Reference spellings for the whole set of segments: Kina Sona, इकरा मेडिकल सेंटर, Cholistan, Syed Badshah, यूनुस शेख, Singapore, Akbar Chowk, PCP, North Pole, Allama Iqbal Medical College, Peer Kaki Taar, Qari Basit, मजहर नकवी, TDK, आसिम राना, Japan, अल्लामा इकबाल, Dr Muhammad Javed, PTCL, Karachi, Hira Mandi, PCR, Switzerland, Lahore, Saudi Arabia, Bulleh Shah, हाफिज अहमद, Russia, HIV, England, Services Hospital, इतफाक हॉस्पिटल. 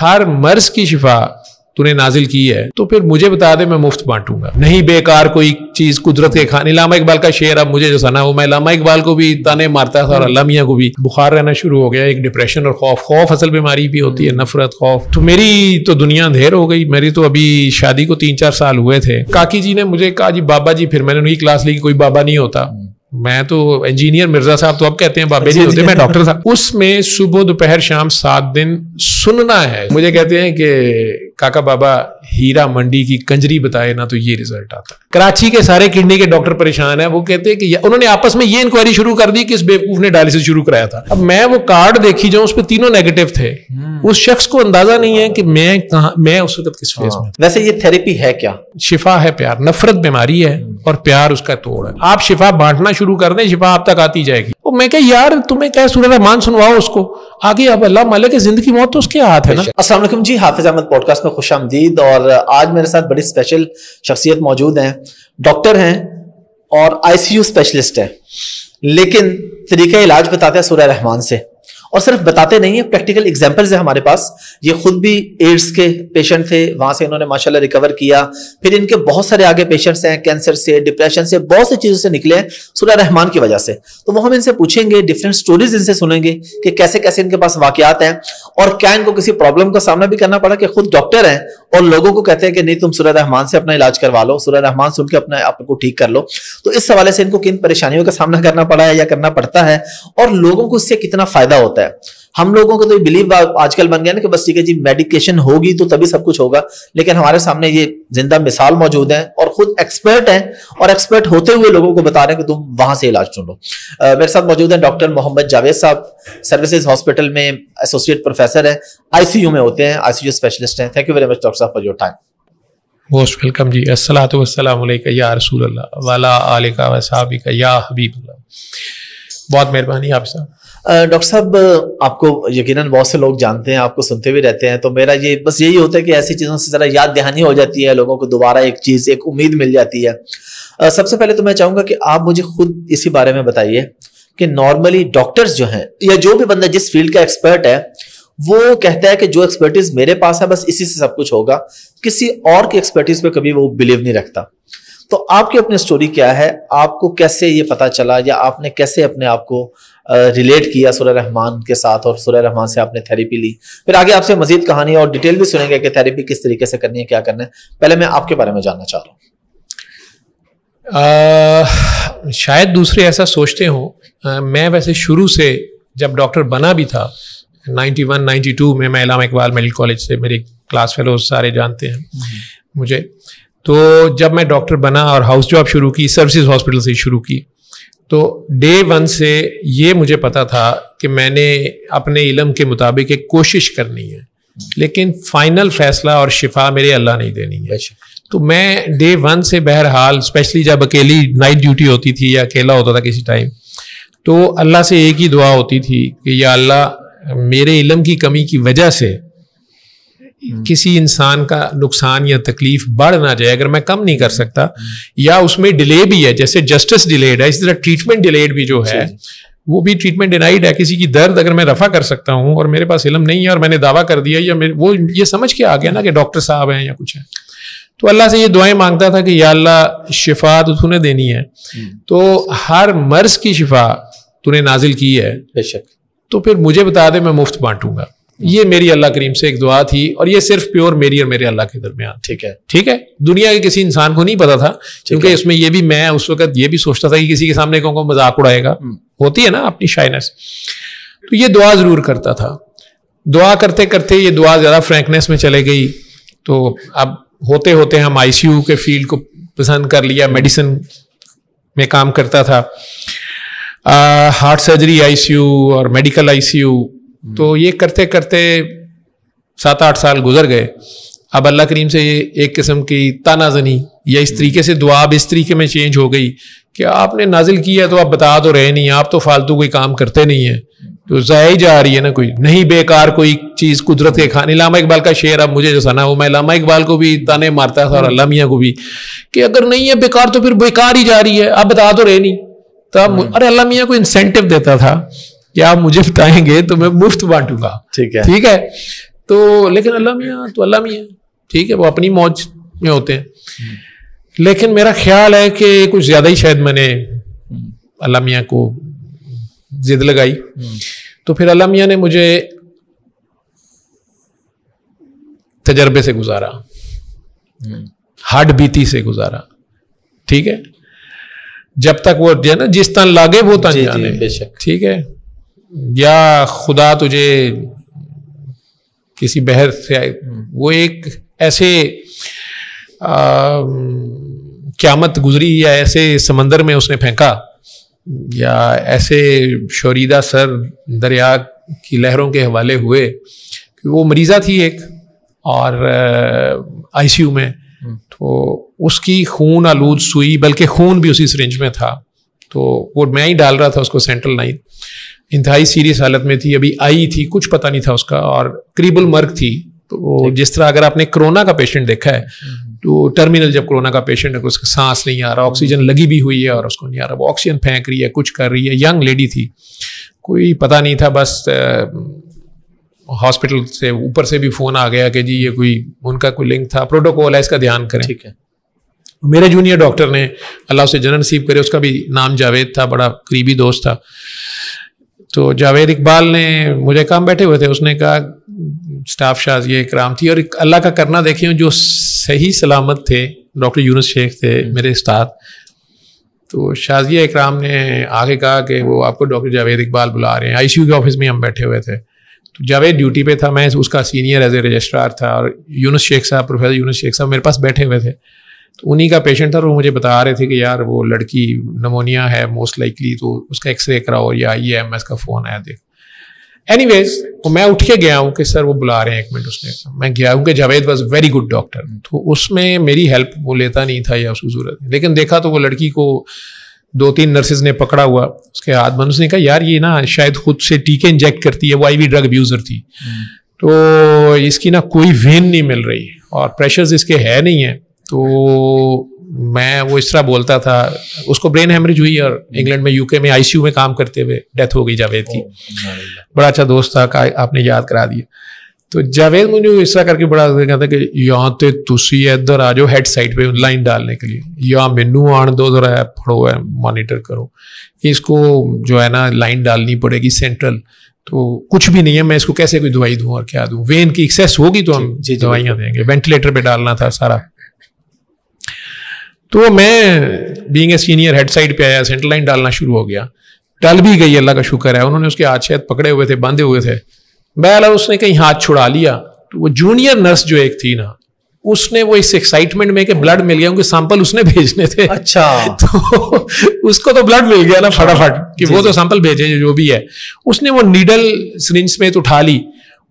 हर मर्ज की शिफा तूने नाजिल की है तो फिर मुझे बता दे, मैं मुफ्त बांटूंगा, नहीं बेकार कोई चीज कुदरत के खाने। अल्लामा इकबाल का शेर अब मुझे जो सना हो, मैं अल्लामा इकबाल को भी ताने मारता था और अल्लामिया को भी। बुखार रहना शुरू हो गया, एक डिप्रेशन और खौफ असल बीमारी भी होती है, नफरत, खौफ। तो मेरी तो दुनिया अंधेर हो गई। मेरी तो अभी शादी को 3-4 साल हुए थे। काकी जी ने मुझे कहा जी बाबा जी, फिर मैंने उनकी क्लास ली, कोई बाबा नहीं होता, मैं तो इंजीनियर मिर्जा साहब तो अब कहते हैं बाबे जी होते, मैं डॉक्टर था। उसमें सुबह दोपहर शाम 7 दिन सुनना है। मुझे कहते हैं कि काका बाबा हीरा मंडी की कंजरी बताए ना तो ये रिजल्ट आता है। कराची के सारे किडनी के डॉक्टर परेशान है। वो कहते हैं कि उन्होंने आपस में ये इंक्वायरी शुरू कर दी कि इस बेवकूफ ने डायलिसिस शुरू कराया था। अब मैं वो कार्ड देखी जाऊँ, उस पर तीनों नेगेटिव थे। उस शख्स को अंदाजा नहीं है कि मैं कहां, मैं उस वक्त किस फेज में। वैसे ये थेरेपी है क्या? शिफा है प्यार। नफरत बीमारी है और प्यार उसका तोड़ है। आप शिफा बांटना शुरू कर दें, शिफा आप तक आती जाएगी। तो मैं कह यार तुम्हें क्या सूरह रहमान सुनवाओ उसको आगे, अब अल्लाह मालिक है, जिंदगी मौत तो उसके हाथ है ना। अस्सलाम वालेकुम जी, हाफिज अहमद पॉडकास्ट में खुशामदीद। और आज मेरे साथ बड़ी स्पेशल शख्सियत मौजूद हैं। डॉक्टर हैं और ICU स्पेशलिस्ट हैं, लेकिन तरीका इलाज बताते हैं सूरह रहमान से। और सिर्फ बताते नहीं है, प्रैक्टिकल एग्जाम्पल्स है हमारे पास। ये खुद भी एड्स के पेशेंट थे, वहां से इन्होंने माशाल्लाह रिकवर किया। फिर इनके बहुत सारे आगे पेशेंट्स हैं, कैंसर से, डिप्रेशन से, बहुत सी चीज़ों से निकले हैं सूरह रहमान की वजह से। तो वो हम इनसे पूछेंगे, डिफरेंट स्टोरीज इनसे सुनेंगे कि कैसे कैसे इनके पास वाकयात हैं और क्या इनको किसी प्रॉब्लम का सामना भी करना पड़ा कि खुद डॉक्टर हैं और लोगों को कहते हैं कि नहीं तुम सूरह रहमान से अपना इलाज करवा लो, सूरह रहमान सुन के अपने आप को ठीक कर लो। तो इस हवाले से इनको किन परेशानियों का सामना करना पड़ा है या करना पड़ता है और लोगों को इससे कितना फायदा होता है। हम लोगों को तो बिलीव आजकल बन गया ना कि बस ठीक है जी मेडिकेशन होगी तो तभी सब कुछ होगा, लेकिन हमारे सामने ये जिंदा मिसाल मौजूद है और खुद एक्सपर्ट हैं और एक्सपर्ट होते हुए लोगों को बता रहे हैं कि तुम वहां से इलाज ढूंढो। मेरे साथ मौजूद हैं डॉक्टर मोहम्मद जावेद साहब, सर्विसेज हॉस्पिटल में एसोसिएट प्रोफेसर हैं, ICU में होते हैं, ICU स्पेशलिस्ट हैं। Thank you very much doctor साहब for your time. Most welcome ji. अस्सलातु वस्सलामु अलैका या रसूल अल्लाह वाला आलिका व सहाबिका या हबीब अल्लाह। बहुत मेहरबानी आप साहब। डॉक्टर साहब आपको यकीनन बहुत से लोग जानते हैं, आपको सुनते भी रहते हैं, तो मेरा ये बस यही होता है कि ऐसी चीज़ों से ज़रा याद दहानी हो जाती है, लोगों को दोबारा एक चीज़, एक उम्मीद मिल जाती है। सबसे पहले तो मैं चाहूँगा कि आप मुझे खुद इसी बारे में बताइए कि नॉर्मली डॉक्टर्स जो हैं या जो भी बंदा जिस फील्ड का एक्सपर्ट है वो कहता है कि जो एक्सपर्टीज़ मेरे पास है बस इसी से सब कुछ होगा, किसी और की एक्सपर्टीज़ पर कभी वो बिलीव नहीं रखता। तो आपकी अपनी स्टोरी क्या है, आपको कैसे ये पता चला या आपने कैसे अपने आप को रिलेट किया सूरह रहमान के साथ और सूरह रहमान से आपने थेरेपी ली? फिर आगे आपसे मजीद कहानी और डिटेल भी सुनेंगे कि थेरेपी किस तरीके से करनी है, क्या करना है। पहले मैं आपके बारे में जानना चाह रहा हूँ। शायद दूसरे ऐसा सोचते हों, मैं वैसे शुरू से जब डॉक्टर बना भी था 91-92 में, मैं अल्लामा इकबाल मेडिकल कॉलेज से, मेरे क्लास फेलोज सारे जानते हैं मुझे। तो जब मैं डॉक्टर बना और हाउस जॉब शुरू की, सर्विसेज हॉस्पिटल से शुरू की, तो डे 1 से ये मुझे पता था कि मैंने अपने इलम के मुताबिक एक कोशिश करनी है, लेकिन फाइनल फैसला और शिफा मेरे अल्लाह नहीं देनी है। तो मैं डे 1 से बहरहाल, स्पेशली जब अकेली नाइट ड्यूटी होती थी या अकेला होता था किसी टाइम, तो अल्लाह से एक ही दुआ होती थी कि या अल्लाह मेरे इलम की कमी की वजह से किसी इंसान का नुकसान या तकलीफ बढ़ ना जाए। अगर मैं कम नहीं कर सकता या उसमें डिले भी है, जैसे जस्टिस डिलेड है, इसी तरह ट्रीटमेंट डिलेड भी जो है वो भी ट्रीटमेंट डिनाइड है। किसी की दर्द अगर मैं रफा कर सकता हूँ और मेरे पास इलम नहीं है और मैंने दावा कर दिया या वो ये समझ के आ गया ना कि डॉक्टर साहब हैं या कुछ है, तो अल्लाह से ये दुआएं मांगता था कि या अल्लाह शिफा तो तूने देनी है, तो हर मर्ज की शिफा तूने नाजिल की है बेशक, तो फिर मुझे बता दे, मैं मुफ्त बांटूंगा। ये मेरी अल्लाह करीम से एक दुआ थी और ये सिर्फ प्योर मेरी और मेरे अल्लाह के दरमियान। ठीक है, ठीक है, दुनिया के किसी इंसान को नहीं पता था, क्योंकि इसमें ये भी मैं उस वक्त ये भी सोचता था कि किसी के सामने कौन मजाक उड़ाएगा, होती है ना अपनी शाइनेस। तो ये दुआ जरूर करता था। दुआ करते करते ये दुआ ज़्यादा फ्रैंकनेस में चले गई, तो अब होते होते हम ICU के फील्ड को पसंद कर लिया। मेडिसिन में काम करता था, हार्ट सर्जरी ICU और मेडिकल ICU, तो ये करते करते 7-8 साल गुजर गए। अब अल्लाह करीम से ये एक किस्म की तानाजनी या इस तरीके से दुआ अब इस तरीके में चेंज हो गई कि आपने नाजिल किया तो आप बता तो रहे नहीं, आप तो फालतू कोई काम करते नहीं है, तो ज़ाया ही जा रही है ना, कोई नहीं बेकार कोई चीज़ कुदरत के खाने। अल्लामा इकबाल का शेर अब मुझे जो सना हो, मैं अल्लामा इकबाल को भी ताने मारता था और अल्लामिया को भी कि अगर नहीं है बेकार तो फिर बेकार ही जा रही है, आप बता तो रहे नहीं। तब अरे अल्लामिया को इंसेंटिव देता था, आप मुझे बताएंगे तो मैं मुफ्त बांटूंगा। ठीक है, ठीक है, तो लेकिन अल्लाह मियाँ तो अल्लाह मियाँ, ठीक है, वो अपनी मौज में होते हैं। लेकिन मेरा ख्याल है कि कुछ ज़्यादा ही शायद मैंने अल्लाह मियाँ को जिद लगाई, तो फिर अल्लाह मियाँ ने मुझे तजर्बे से गुजारा, हार्ड बीती से गुजारा, ठीक है, जब तक वो ना जिस तन लागे वो तन जाने, ठीक है, या खुदा तुझे किसी बहर से, वो एक ऐसे क़यामत गुजरी या ऐसे समंदर में उसने फेंका या ऐसे शोरीदा सर दरिया की लहरों के हवाले हुए कि वो मरीज़ा थी एक और आईसीयू में, तो उसकी खून आलूद सुई, बल्कि खून भी उसी सिरिंज में था, तो वो मैं ही डाल रहा था उसको सेंट्रल लाइन, इंतहाई सीरियस हालत में थी, अभी आई थी, कुछ पता नहीं था उसका, और करीबुल मर्ग थी। तो जिस तरह अगर आपने कोरोना का पेशेंट देखा है, तो टर्मिनल जब कोरोना का पेशेंट है, उसका सांस नहीं आ रहा, ऑक्सीजन लगी भी हुई है और उसको नहीं आ रहा, वो ऑक्सीजन फेंक रही है, कुछ कर रही है, यंग लेडी थी, कोई पता नहीं था, बस हॉस्पिटल से ऊपर से भी फ़ोन आ गया कि जी ये कोई उनका कोई लिंक था, प्रोटोकॉल है, इसका ध्यान करें, ठीक है। मेरे जूनियर डॉक्टर ने, अल्लाह उसे जन्नत नसीब करे, उसका भी नाम जावेद था, बड़ा करीबी दोस्त था, तो जावेद इकबाल ने, मुझे काम बैठे हुए थे, उसने कहा स्टाफ शाह ये इकराम थी, और अल्लाह का करना देखिए, जो सही सलामत थे डॉक्टर यूनुस शेख थे मेरे उस्ताद, तो शाजिया इकराम ने आगे कहा कि वो आपको डॉक्टर जावेद इकबाल बुला रहे हैं, आईसीयू के ऑफिस में हम बैठे हुए थे। तो जावेद ड्यूटी पे था, मैं उसका सीनियर एज ए रजिस्ट्रार था, और यूनुस शेख साहब, प्रोफेसर यूनुस शेख साहब मेरे पास बैठे हुए थे, तो उन्हीं का पेशेंट था, और वो मुझे बता रहे थे कि यार वो लड़की नमोनिया है मोस्ट लाइकली, तो उसका एक्सरे कराओ या IMS का फ़ोन आया देख। एनीवेज तो मैं उठ के गया हूँ कि सर वो बुला रहे हैं, एक मिनट, उसने, मैं गया हूँ कि Javed was very good doctor, तो उसमें मेरी हेल्प वो लेता नहीं था या उसको जरूरत नहीं, लेकिन देखा तो वो लड़की को 2-3 नर्सेज ने पकड़ा हुआ, उसके हाथ में, उसने कहा यार ये ना शायद खुद से टीके इंजेक्ट करती है, वो IV ड्रग अब्यूज़र थी, तो इसकी ना कोई वेन नहीं मिल रही और प्रेशर्स इसके है नहीं है। तो मैं वो इस तरह बोलता था, उसको ब्रेन हेमरेज हुई और इंग्लैंड में UK में ICU में काम करते हुए डेथ हो गई जावेद की। बड़ा अच्छा दोस्त था, आपने याद करा दिया। तो जावेद मुझे इस तरह करके बड़ा कहता कि यहाँ तो तुसी इधर आ जाओ हेड साइड पे लाइन डालने के लिए, या मैनू आन दो जरा फड़ो है मॉनिटर करो, इसको जो है ना लाइन डालनी पड़ेगी सेंट्रल, तो कुछ भी नहीं है, मैं इसको कैसे कोई दवाई दूँ और क्या दूँ, वेन की एक्सेस होगी तो हम दवाइयाँ देंगे, वेंटिलेटर पर डालना था सारा। तो मैं being a senior head side पे आया, सेंट्रल लाइन डालना शुरू हो गया, डाल भी गई, अल्लाह का शुक्र है, उन्होंने उसके हाथ शायद पकड़े हुए थे, बांधे हुए थे, बहरहाल उसने कहीं हाथ छुड़ा लिया। तो वो जूनियर नर्स जो एक थी ना, उसने वो इस एक्साइटमेंट में कि ब्लड मिल गया, उनके सैंपल उसने भेजने थे, अच्छा, तो उसको तो ब्लड मिल गया ना फटाफट कि वो तो सैंपल भेजे जो भी है, उसने वो नीडल सिरिंज में तो उठा ली,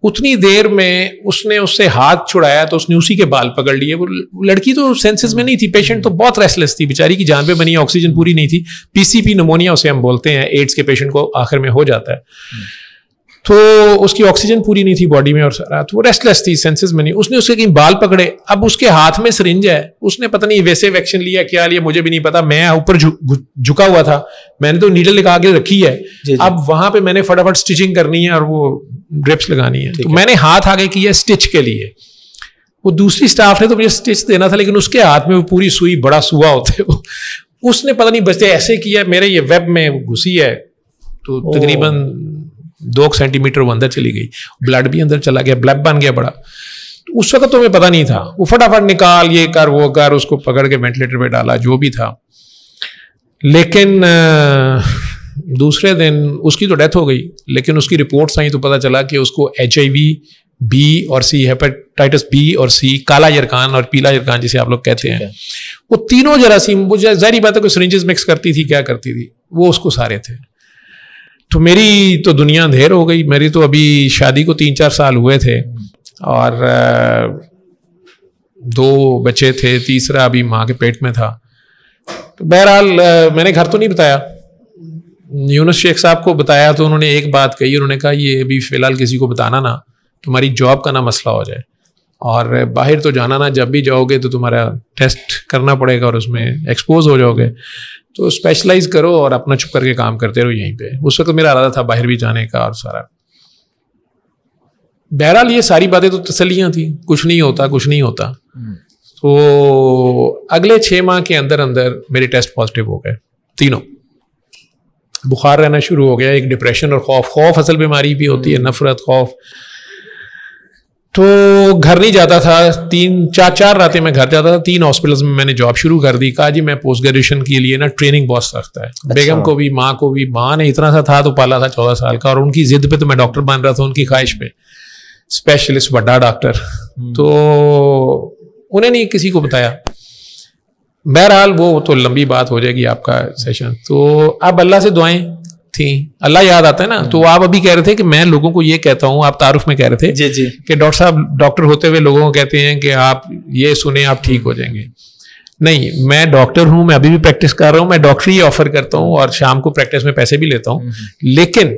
उतनी देर में उसने उससे हाथ छुड़ाया तो उसने उसी के बाल पकड़ लिए। वो लड़की तो सेंसेस में नहीं थी, पेशेंट तो बहुत रेस्टलेस थी बेचारी, की जान पे बनी, ऑक्सीजन पूरी नहीं थी, PCP निमोनिया उसे हम बोलते हैं, एड्स के पेशेंट को आखिर में हो जाता है, तो उसकी ऑक्सीजन पूरी नहीं थी बॉडी में और सारा, तो वो रेस्टलेस थी, सेंसेस में नहीं। उसने उसके कहीं बाल पकड़े, अब उसके हाथ में सिरिंज है, उसने पता नहीं वैसे वैक्सीन लिया क्या लिया मुझे भी नहीं पता, मैं ऊपर झुका हुआ था, मैंने तो नीडल निकाल के रखी है, अब वहां पे मैंने फटाफट स्टिचिंग करनी है और वो ड्रिप्स लगानी है, तो मैंने हाथ आगे किया स्टिच के लिए, वो दूसरी स्टाफ ने तो मुझे स्टिच देना था, लेकिन उसके हाथ में वो पूरी सुई, बड़ा सुआ होते वो, उसने पता नहीं बचते ऐसे किया, मेरे ये वेब में घुसी है, तो तकरीबन 2 सेंटीमीटर वो अंदर चली गई, ब्लड भी अंदर चला गया, ब्लैक बन गया बड़ा। उस वक्त तो मैं पता नहीं था, वो फटाफट निकाल, ये कर वो कर, उसको पकड़ के वेंटिलेटर पे डाला जो भी था। लेकिन दूसरे दिन उसकी तो डेथ हो गई, लेकिन उसकी रिपोर्ट्स आई तो पता चला कि उसको HIV B और C, हेपेटाइटिस B और C, काला यरकान और पीला यरकान जिसे आप लोग कहते हैं, वो तीनों जरासीम, वो जाहिर बात है कोई सिरिंजेस मिक्स करती थी क्या करती थी, वो उसको सारे थे। तो मेरी तो दुनिया अंधेर हो गई, मेरी तो अभी शादी को 3-4 साल हुए थे और 2 बच्चे थे, तीसरा अभी माँ के पेट में था। तो बहरहाल मैंने घर तो नहीं बताया, यूनुस शेख साहब को बताया तो उन्होंने एक बात कही, उन्होंने कहा ये अभी फ़िलहाल किसी को बताना ना, तुम्हारी जॉब का ना मसला हो जाए, और बाहर तो जाना ना, जब भी जाओगे तो तुम्हारा टेस्ट करना पड़ेगा और उसमें एक्सपोज हो जाओगे, तो स्पेशलाइज करो और अपना चुप करके काम करते रहो यहीं पे। उस वक्त मेरा इरादा था बाहर भी जाने का और सारा। बहरहाल ये सारी बातें तो तसल्लियाँ थी, कुछ नहीं होता कुछ नहीं होता। तो अगले 6 माह के अंदर अंदर मेरे टेस्ट पॉजिटिव हो गए तीनों, बुखार रहना शुरू हो गया, एक डिप्रेशन और खौफ, खौफ असल बीमारी भी होती है, नफरत खौफ। तो घर नहीं जाता था, 3-4 रातें मैं घर जाता था। 3 हॉस्पिटल्स में मैंने जॉब शुरू कर दी। कहा जी मैं पोस्ट ग्रेजुएशन के लिए ना ट्रेनिंग बहुत सख्त है। अच्छा। बेगम को भी, माँ को भी, माँ ने इतना सा था तो पाला था 14 साल का, और उनकी जिद पे तो मैं डॉक्टर बन रहा था, उनकी ख्वाहिश पे स्पेशलिस्ट बड़ा डॉक्टर। तो उन्हें नहीं किसी को बताया। बहरहाल वो तो लंबी बात हो जाएगी आपका सेशन। तो अब अल्लाह से दुआएं थी, अल्लाह याद आता है ना। तो आप अभी कह रहे थे कि मैं लोगों को ये कहता हूँ, आप तारुफ में कह रहे थे जी कि डॉक्टर साहब डॉक्टर होते हुए लोगों को कहते हैं कि आप ये सुने आप ठीक हो जाएंगे। नहीं, मैं डॉक्टर हूँ, मैं अभी भी प्रैक्टिस कर रहा हूँ, मैं डॉक्टरी ऑफर करता हूँ और शाम को प्रैक्टिस में पैसे भी लेता हूँ। लेकिन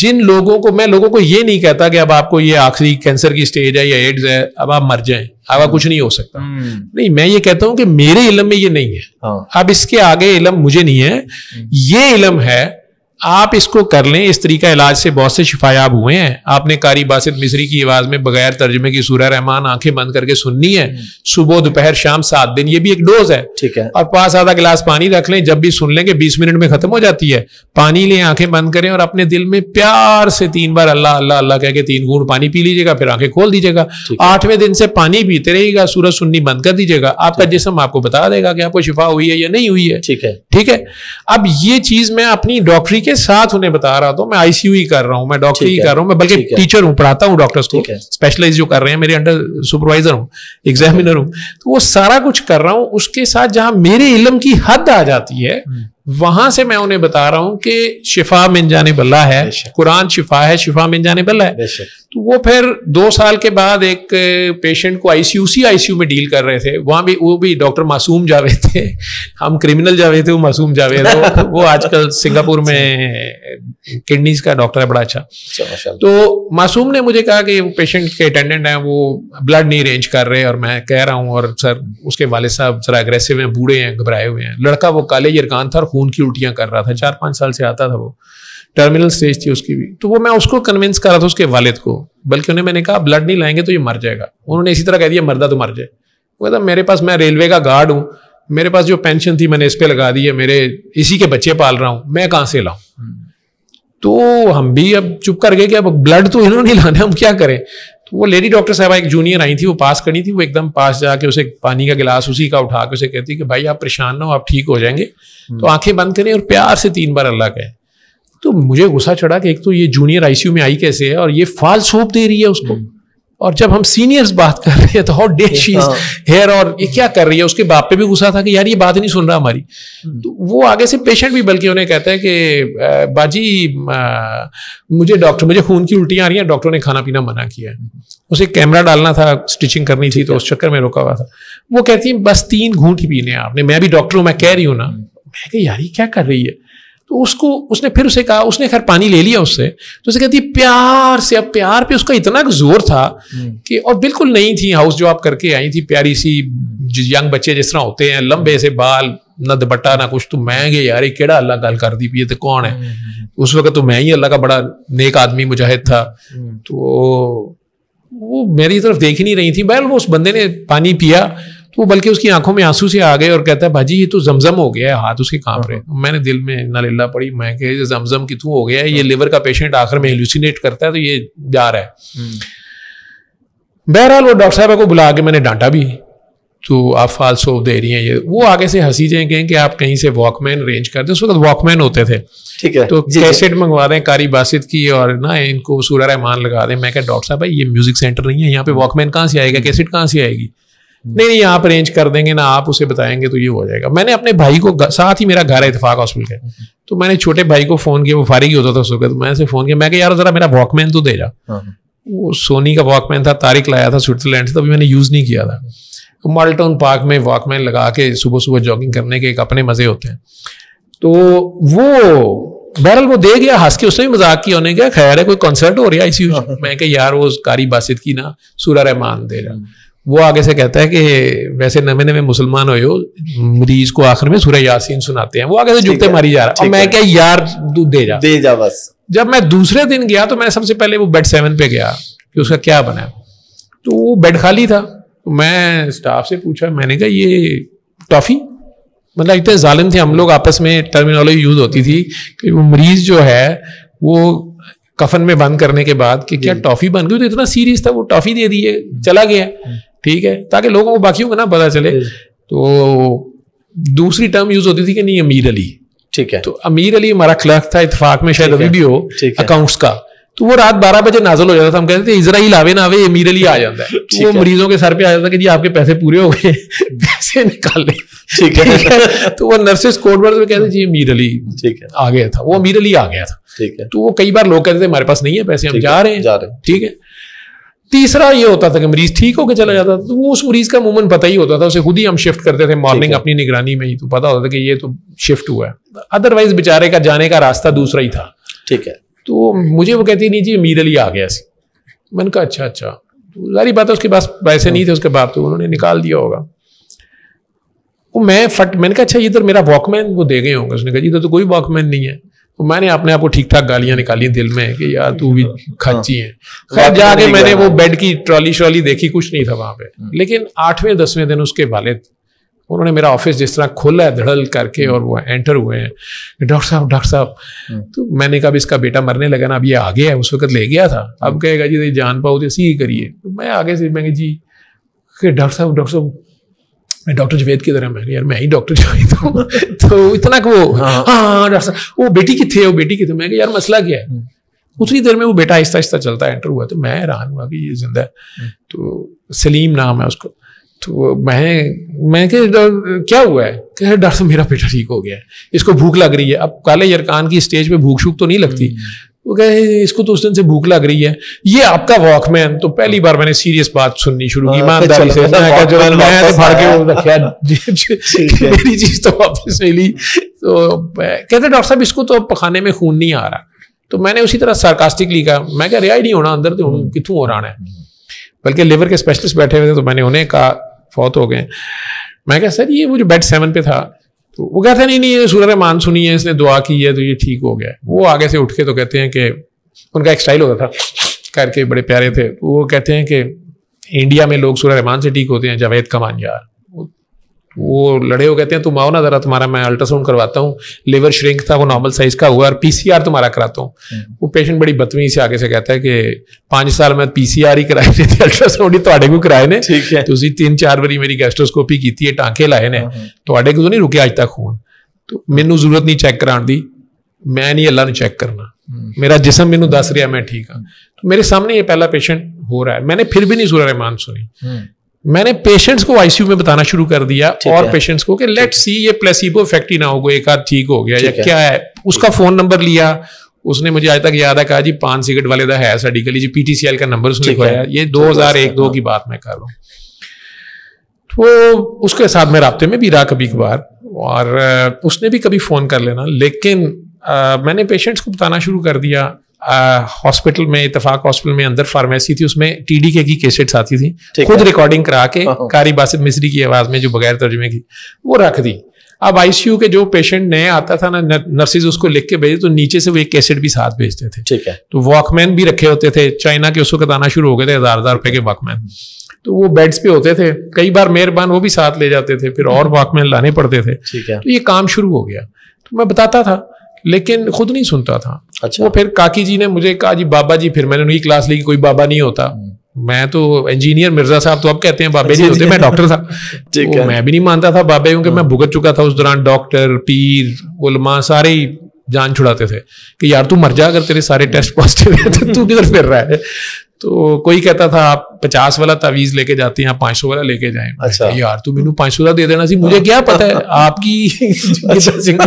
जिन लोगों को, मैं लोगों को ये नहीं कहता कि अब आपको ये आखिरी कैंसर की स्टेज है या एड्स है, अब आप मर जाएं, अब कुछ नहीं हो सकता। नहीं, मैं ये कहता हूं कि मेरे इलम में ये नहीं है, अब इसके आगे इलम मुझे नहीं है, ये इलम है, आप इसको कर लें। इस तरीका इलाज से बहुत से शिफायाब हुए हैं। आपने कारी बासित मिस्री की आवाज में बगैर तर्जमे की सूरह रहमान आंखें बंद करके सुननी है, सुबह दोपहर शाम 7 दिन, ये भी एक डोज है, ठीक है। और पास आधा गिलास पानी रख लें, जब भी सुन लेंगे 20 मिनट में खत्म हो जाती है। पानी लें, आंखें बंद करें और अपने दिल में प्यार से 3 बार अल्लाह अल्लाह अल्लाह कह के 3 घूंट पानी पी लीजिएगा, फिर आंखें खोल दीजिएगा। 8वें दिन से पानी पीते रहिएगा, सूरह सुननी बंद कर दीजिएगा, आपका जिस्म आपको बता देगा कि आपको शिफा हुई है या नहीं हुई है, ठीक है, ठीक है। अब ये चीज मैं अपनी डॉक्टरी के साथ उन्हें बता रहा था। मैं आईसीयू ही कर रहा हूं, मैं डॉक्टर ही कर रहा हूं, मैं बल्कि टीचर हूं, पढ़ाता हूं डॉक्टर्स को, स्पेशलाइज जो कर रहे हैं, मेरे अंडर सुपरवाइजर हूं, एग्जामिनर हूं, तो वो सारा कुछ कर रहा हूं। उसके साथ जहां मेरे इल्म की हद आ जाती है वहां से मैं उन्हें बता रहा हूं कि शिफा मिन जाने बल्ला है, कुरान शिफा है, शिफा मिन जाने बल्ला है। तो वो फिर 2 साल के बाद एक पेशेंट को आईसीयू में डील कर रहे थे, वहां भी वो भी डॉक्टर मासूम जावेद थे, हम क्रिमिनल जावेद थे, वो मासूम जावेद थे। वो आजकल सिंगापुर में किडनीज का डॉक्टर है, बड़ा अच्छा। तो मासूम ने मुझे कहा कि पेशेंट के अटेंडेंट हैं, वो ब्लड नहीं अरेंज कर रहे, और मैं कह रहा हूँ और सर उसके वाले साहब जरा अग्रेसिव हैं, बूढ़े हैं, घबराए हुए हैं। लड़का वो काले यरकान था, खून की उल्टियां कर रहा था, 4-5 साल से आता था, वो टर्मिनल स्टेज थी उसकी भी। तो वो मैं उसको कन्विंस कर रहा था, उसके वालिद को, बल्कि उन्हें मैंने कहा ब्लड नहीं लाएंगे तो ये मर जाएगा। उन्होंने इसी तरह कह दिया मर्दा तो मर जाए। वो कहता मेरे पास, मैं रेलवे का गार्ड हूँ, मेरे पास जो पेंशन थी मैंने इस पर लगा दी है, मेरे इसी के बच्चे पाल रहा हूँ, मैं कहाँ से लाऊं। तो हम भी अब चुप कर गए कि अब ब्लड तो इन्होंने नहीं लाना, हम क्या करें। तो वो लेडी डॉक्टर साहब एक जूनियर आई थी, वो पास करनी थी, वो एकदम पास जाके उसे पानी का गिलास उसी का उठा के उसे कहती कि भाई आप परेशान ना हो, आप ठीक हो जाएंगे, तो आंखें बंद करें और प्यार से 3 बार अल्लाह कहें। तो मुझे गुस्सा चढ़ा कि एक तो ये जूनियर आईसीयू में आई कैसे है और ये फाल्स होप दे रही है उसको, और जब हम सीनियर्स बात कर रहे हैं तो how dare she is here, और ये क्या कर रही है। उसके बाप पे भी गुस्सा था कि यार ये बात नहीं सुन रहा हमारी। तो वो आगे से पेशेंट भी बल्कि उन्हें कहता है कि बाजी मुझे खून की उल्टियां आ रही हैं, डॉक्टर ने खाना पीना मना किया है। उसे कैमरा डालना था, स्टिचिंग करनी थी, तो उस चक्कर में रोका हुआ था। वो कहती है बस 3 घूंट ही पीने आपने, मैं भी डॉक्टर हूँ, मैं कह रही हूँ ना। मैं कह यार ये क्या कर रही है। तो उसको उसने फिर उसे कहा, उसने खैर पानी ले लिया उससे, तो उसे कहती है प्यार से। अब प्यार पे उसका इतना जोर था कि, और बिल्कुल नहीं थी हाउस जॉब करके आई थी, प्यारी सी यंग बच्चे जिस तरह होते हैं, लंबे से बाल, ना दुपट्टा ना कुछ। तो मैं गया यार ये केड़ा अल्लाह गल कर दी, ये तो कौन है। उस वक्त तो मैं ही अल्लाह का बड़ा नेक आदमी मुजाहिद था। तो वो मेरी तरफ देख ही नहीं रही थी। बहरहाल वो उस बंदे ने पानी पिया तो बल्कि उसकी आंखों में आंसू से आ गए और कहता है भाजी ये तो जमजम हो गया है, हाथ उसके कांप रहे। मैंने दिल में नालिल्ला पड़ी, मैं कह जमजम कितु हो गया है, ये लिवर का पेशेंट आखिर में हेल्यूसिनेट करता है तो ये जा रहा है। बहरहाल वो डॉक्टर साहब को बुला के मैंने डांटा भी, तो आप फाल्स होप दे रही हैं ये। वो आगे से हंसी जाएंगे कि आप कहीं से वॉकमैन अरेंज कर दें, उस वक्त वॉकमैन होते थे, ठीक है, तो कैसेट मंगवा दें कारी बासित की और ना इनको सूरह रहमान लगा दें। मैं कहा डॉक्टर साहब भाई ये म्यूजिक सेंटर नहीं है, यहाँ पे वॉकमैन कहाँ से आएगा, कैसेट कहाँ से आएगी। नहीं आप अरेंज कर देंगे ना, आप उसे बताएंगे तो ये हो जाएगा। मैंने अपने भाई को, साथ ही मेरा घर है इतफाक हॉस्पिटल के, तो मैंने छोटे भाई को फोन किया, वो फारिग ही होता था उस वक्त। मैंने से फोन किया, मैं कहा यार जरा मेरा वॉकमैन तो दे जा। वो सोनी का वॉकमैन था, तारिक लाया था स्विट्जरलैंड से, तभी मैंने यूज नहीं किया था। मॉडलटाउन पार्क में वॉकमैन लगा के सुबह सुबह जॉगिंग करने के एक अपने मजे होते हैं। तो वो बहरहाल वो दे गया, हंस के उसने भी मजाक किया, उन्होंने कहा खैर है कोई कॉन्सर्ट हो रहा है इसी। मैं कहा यार वो कारी बासित की ना सूरह रहमान दे रहा। वो आगे से कहता है कि वैसे नवे नवे मुसलमान होए हो, मरीज को आखिर में सूरह यासीन सुनाते हैं। वो आगे से जुगते मारी जा रहा है। मैं क्या यार तू दे जा बस। जब मैं दूसरे दिन गया तो मैं सबसे पहले वो बेड 7 पे गया, कि उसका क्या बना। तो वो बेड खाली था, तो मैं स्टाफ से पूछा, मैंने कहा ये टॉफ़ी, मतलब इतने जालिम थे हम लोग, आपस में टर्मिनोलॉजी यूज़ होती थी कि वो मरीज़ जो है वो कफन में बंद करने के बाद कि क्या टॉफ़ी बन गई, तो इतना सीरियस था, वो टॉफ़ी दे दी है, चला गया, ठीक है, ताकि लोगों को बाकियों को ना पता चले। तो दूसरी टर्म यूज़ होती थी कि नहीं अमीर अली, ठीक है, तो अमीर अली हमारा क्लर्क था इतफाक में, शायद अभी भी हो अकाउंट्स का, तो वो रात 12 बजे नाजल हो जाता था। हम कहते थे इजराइल आवे ना आवे अमीर अली आ जाता है, तो वो मरीजों के सर पे आ जाता कि जी आपके पैसे पूरे हो गए, पैसे निकाल ले, ठीक है। तो वो नर्सेस कोडवर्ड में कहते जी अमीर अली आ गया था, वो अमीर अली आ गया था, ठीक है। तो वो कई बार लोग कहते थे हमारे पास नहीं है पैसे, हम जा रहे हैं, ठीक है। तीसरा ये होता था कि मरीज ठीक होकर चला जाता था, तो वो उस मरीज का मूवमेंट पता ही होता था, उसे खुद ही हम शिफ्ट करते थे मॉर्निंग अपनी निगरानी में ही, तो पता होता था कि ये तो शिफ्ट हुआ है, अदरवाइज बेचारे का जाने का रास्ता दूसरा ही था, ठीक है। तो मुझे वो कहती नहीं जी अमीर अली आ गया सी, मैंने कहा अच्छा, तो सारी बात है उसके पास पैसे नहीं थे उसके बाप, तो उन्होंने निकाल दिया होगा वो, मैंने कहा अच्छा इधर मेरा वॉकमैन, वो दे गए होंगे, उसने कहा इधर तो कोई वॉकमैन नहीं है। तो मैंने अपने आपको ठीक ठाक गालियां निकाली दिल में कि यार तू भी खच्ची है। खैर जाके मैंने वो बेड की ट्रॉली देखी, कुछ नहीं था वहां पे। लेकिन 8वें 10वें दिन उसके वालिद, उन्होंने मेरा ऑफिस जिस तरह खोला है धड़ल करके और वो एंटर हुए हैं, डॉक्टर साहब। तो मैंने कहा इसका बेटा मरने लगा ना, अब ये आगे है, उस वक्त ले गया था, अब कहेगा जी जान पाओ तो सी करिए। तो मैं आगे से मैं जी डॉक्टर साहब मैं डॉक्टर जावेद की तरह, मैं यार मैं ही डॉक्टर जावेद हूँ तो इतना कि वो हाँ डॉक्टर साहब वो बेटी की थे। मैं यार मसला क्या है। उतनी देर में वो बेटा आहिस्ता चलता एंटर हुआ, तो मैं हैरान हुआ कि ये जिंदा है। तो सलीम नाम है उसको। तो मैं क्या हुआ है? कह रहे डॉक्टर साहब मेरा बेटा ठीक हो गया है, इसको भूख लग रही है। अब काले यरकान की स्टेज पे भूख शूख तो नहीं लगती। वो कहे इसको तो उस दिन से भूख लग रही है, ये आपका वॉकमैन। तो पहली बार मैंने सीरियस बात सुननी शुरू की ईमानदारी से। मेरी चीज तो वापस मिली। तो कहते डॉक्टर साहब इसको तो अब पखाने में खून नहीं आ रहा। तो मैंने उसी तरह सार्कास्टिकली कहा, मैं कह रिहा ही नहीं होना अंदर, तो कितों हो रहा है। बल्कि लिवर के स्पेशलिस्ट बैठे हुए थे, तो मैंने उन्हें कहा फौत हो गए। मैं कहा सर ये वो जो बेड 7 पे था। तो वो कहते नहीं ये सूरह रहमान सुनी है, इसने दुआ की है तो ये ठीक हो गया। वो आगे से उठ के तो कहते हैं कि उनका एक स्टाइल होता था करके, बड़े प्यारे थे। वो कहते हैं कि इंडिया में लोग सूरह रहमान से ठीक होते हैं, जावेद कमान यार। वो लड़े हो कहते हैं तुम आओ ना जरा, तुम्हारा मैं अल्ट्रासाउंड करवाता हूँ। लिवर श्रिंक था, वो नॉर्मल साइज का हुआ, और पीसीआर तुम्हारा कराता हूँ। वो पेशेंट बड़ी बदतमीज से आगे से कहता है कि 5 साल में पीसीआर ही कराए थे, अल्ट्रासाउंड ही तो को कराए ने, ठीक है। तो उसी 3-4 बारी मेरी गैस्ट्रोस्कोपी की है, टांके लाए ने, तो आडे को तो नहीं रुके आज तक खून। तो मैनू जरूरत नहीं चेक कराने की, मैं नहीं अल्लाह ने चेक करना, मेरा जिसम मैनू दस रहा मैं ठीक हाँ। तो मेरे सामने ये पहला पेशेंट हो रहा है, मैंने फिर भी नहीं सूरह रहमान सुनी। मैंने पेशेंट्स को आईसीयू में बताना शुरू कर दिया और पेशेंट्स को कि लेट्स सी ये प्लेसिबो इफेक्ट ही ना हो, एक आध ठीक हो गया या क्या है। उसका फोन नंबर लिया, उसने मुझे आज तक याद है, कहा जी 5 सिगरेट वाले दा है साडिकली जी, पीटीसीएल का नंबर उसने लिखवाया। ये 2001-2 की बात मैं कर रहा हूँ। तो उसके साथ मैं राब्ते में भी रहा कभी कभार, और उसने भी कभी फोन कर लेना। लेकिन मैंने पेशेंट्स को बताना शुरू कर दिया। हॉस्पिटल में, इतफाक हॉस्पिटल में अंदर फार्मेसी थी, उसमें टीडीके की कैसेट्स आती थी, खुद रिकॉर्डिंग करा के कारी बासित मिस्री की आवाज में, जो बगैर तर्जुमे की, वो रख दी। अब आईसीयू के जो पेशेंट नया आता था ना, नर्सेज उसको लिख के भेजे, तो नीचे से वो एक कैसेट भी साथ भेजते थे, ठीक है। तो वॉकमैन भी रखे होते थे, चाइना के उस वक्त आना शुरू हो गए थे, 1000-1000 रुपए के वॉकमैन। तो वो बेड्स पे होते थे, कई बार मेहरबान वो भी साथ ले जाते थे, फिर और वॉकमैन लाने पड़ते थे, ठीक है। तो ये काम शुरू हो गया। तो मैं बताता था लेकिन खुद नहीं सुनता था। अच्छा। वो फिर काकी जी ने मुझे कहा जी बाबा जी, फिर मैंने उनकी क्लास ली कि कोई बाबा नहीं होता। मैं तो इंजीनियर मिर्जा साहब तो अब कहते हैं बाबे जी होते, मैं डॉक्टर था, ठीक है। मैं भी नहीं मानता था बाबे, क्योंकि मैं भुगत चुका था उस दौरान। डॉक्टर, पीर, उलमा सारे ही जान छुड़ाते थे कि यार तू मर जा, अगर तेरे सारे टेस्ट पॉजिटिव है तो तू किधर फिर रहा है। तो कोई कहता था आप 50 वाला तावीज लेके जाते हैं, आप 500 वाला लेके जाएं। अच्छा। यार तू मेनू 500 का दे देना सी, मुझे क्या पता है आपकी अच्छा।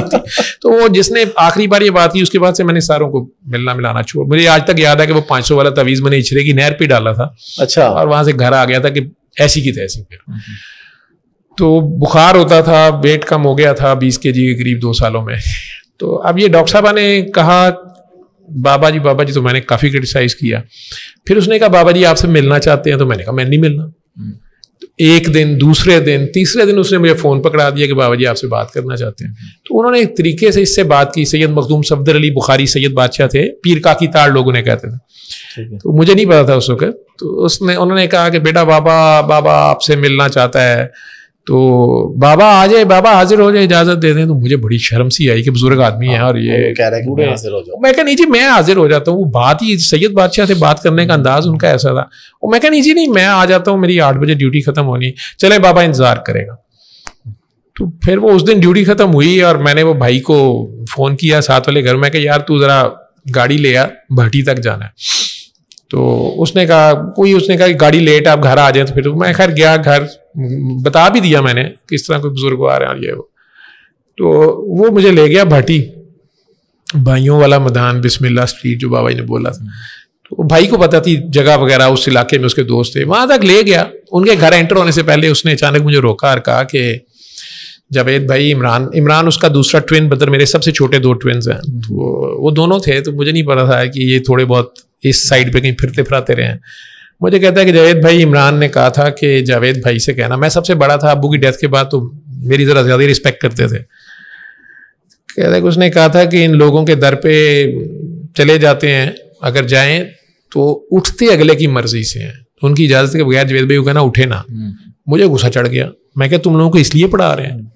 तो वो जिसने आखिरी बार ये बात की, उसके बाद से मैंने सारों को मिलना मिलाना छोड़। मुझे आज तक याद है कि वो 500 वाला तावीज मैंने इछरे की नहर पे डाला था, अच्छा। और वहां से घर आ गया था कि ऐसी की तैसी। तो बुखार होता था, वेट कम हो गया था 20 kg के करीब 2 सालों में। तो अब ये डॉक्टर साहब ने कहा बाबा जी, तो मैंने काफ़ी क्रिटिसाइज किया। फिर उसने कहा बाबा जी आपसे मिलना चाहते हैं, तो मैंने कहा मैं नहीं मिलना। तो एक दिन, दूसरे दिन, तीसरे दिन उसने मुझे फ़ोन पकड़ा दिया कि बाबा जी आपसे बात करना चाहते हैं। तो उन्होंने एक तरीके से इससे बात की। सैयद मखदूम सफदर अली बुखारी सैयद बादशाह थे, पीर काकी ताड़ लोग उन्हें कहते थे। तो मुझे नहीं पता था उस वक्त। तो उसने उन्होंने कहा कि बेटा बाबा आपसे मिलना चाहता है, तो बाबा आ जाए, बाबा हाजिर हो जाए, इजाजत दे दें। तो मुझे बड़ी शर्म सी आई कि बुजुर्ग आदमी है और ये कह रहा है कि हाजिर हो जाओ। मैं कहा नहीं जी मैं हाजिर हो जाता हूँ। वो बात ही सैयद बादशाह से बात करने का अंदाज उनका ऐसा था। और मैं कहा नहीं जी नहीं मैं आ जाता हूँ, मेरी 8 बजे ड्यूटी खत्म होनी, चले बाबा इंतजार करेगा। तो फिर वो उस दिन ड्यूटी खत्म हुई और मैंने वो भाई को फोन किया साथ वाले घर में कि यार तू जरा गाड़ी ले आ, भट्टी तक जाना है। तो उसने कहा गाड़ी लेट, आप घर आ जाए। तो फिर मैं खैर गया घर, बता भी दिया मैंने किस तरह कोई बुजुर्ग आ रहे हैं ये वो। तो वो मुझे ले गया भट्टी, भाइयों वाला मैदान, बिस्मिल्लाह स्ट्रीट जो बाबा जी ने बोला था। तो भाई को पता थी जगह वगैरह, उस इलाके में उसके दोस्त थे, वहां तक ले गया। उनके घर एंटर होने से पहले उसने अचानक मुझे रोका और कहा कि जावेद भाई, इमरान उसका दूसरा ट्विन ब्रदर, मेरे सबसे छोटे 2 ट्विन्स हैं। तो वो दोनों थे, तो मुझे नहीं पता था कि ये थोड़े बहुत इस साइड पे कहीं फिरते फिराते रहे हैं। मुझे कहता है कि जावेद भाई, इमरान ने कहा था कि जावेद भाई से कहना, मैं सबसे बड़ा था अबू की डेथ के बाद, तो मेरी ज़रा ज़्यादा रिस्पेक्ट करते थे। कहता है कि उसने कहा था कि इन लोगों के दर पे चले जाते हैं, अगर जाएं तो उठते अगले की मर्जी से हैं, उनकी इजाज़त के बगैर जावेद भाई को कहना उठे ना। मुझे गुस्सा चढ़ गया, मैं क्या तुम लोगों को इसलिए पढ़ा रहे हैं,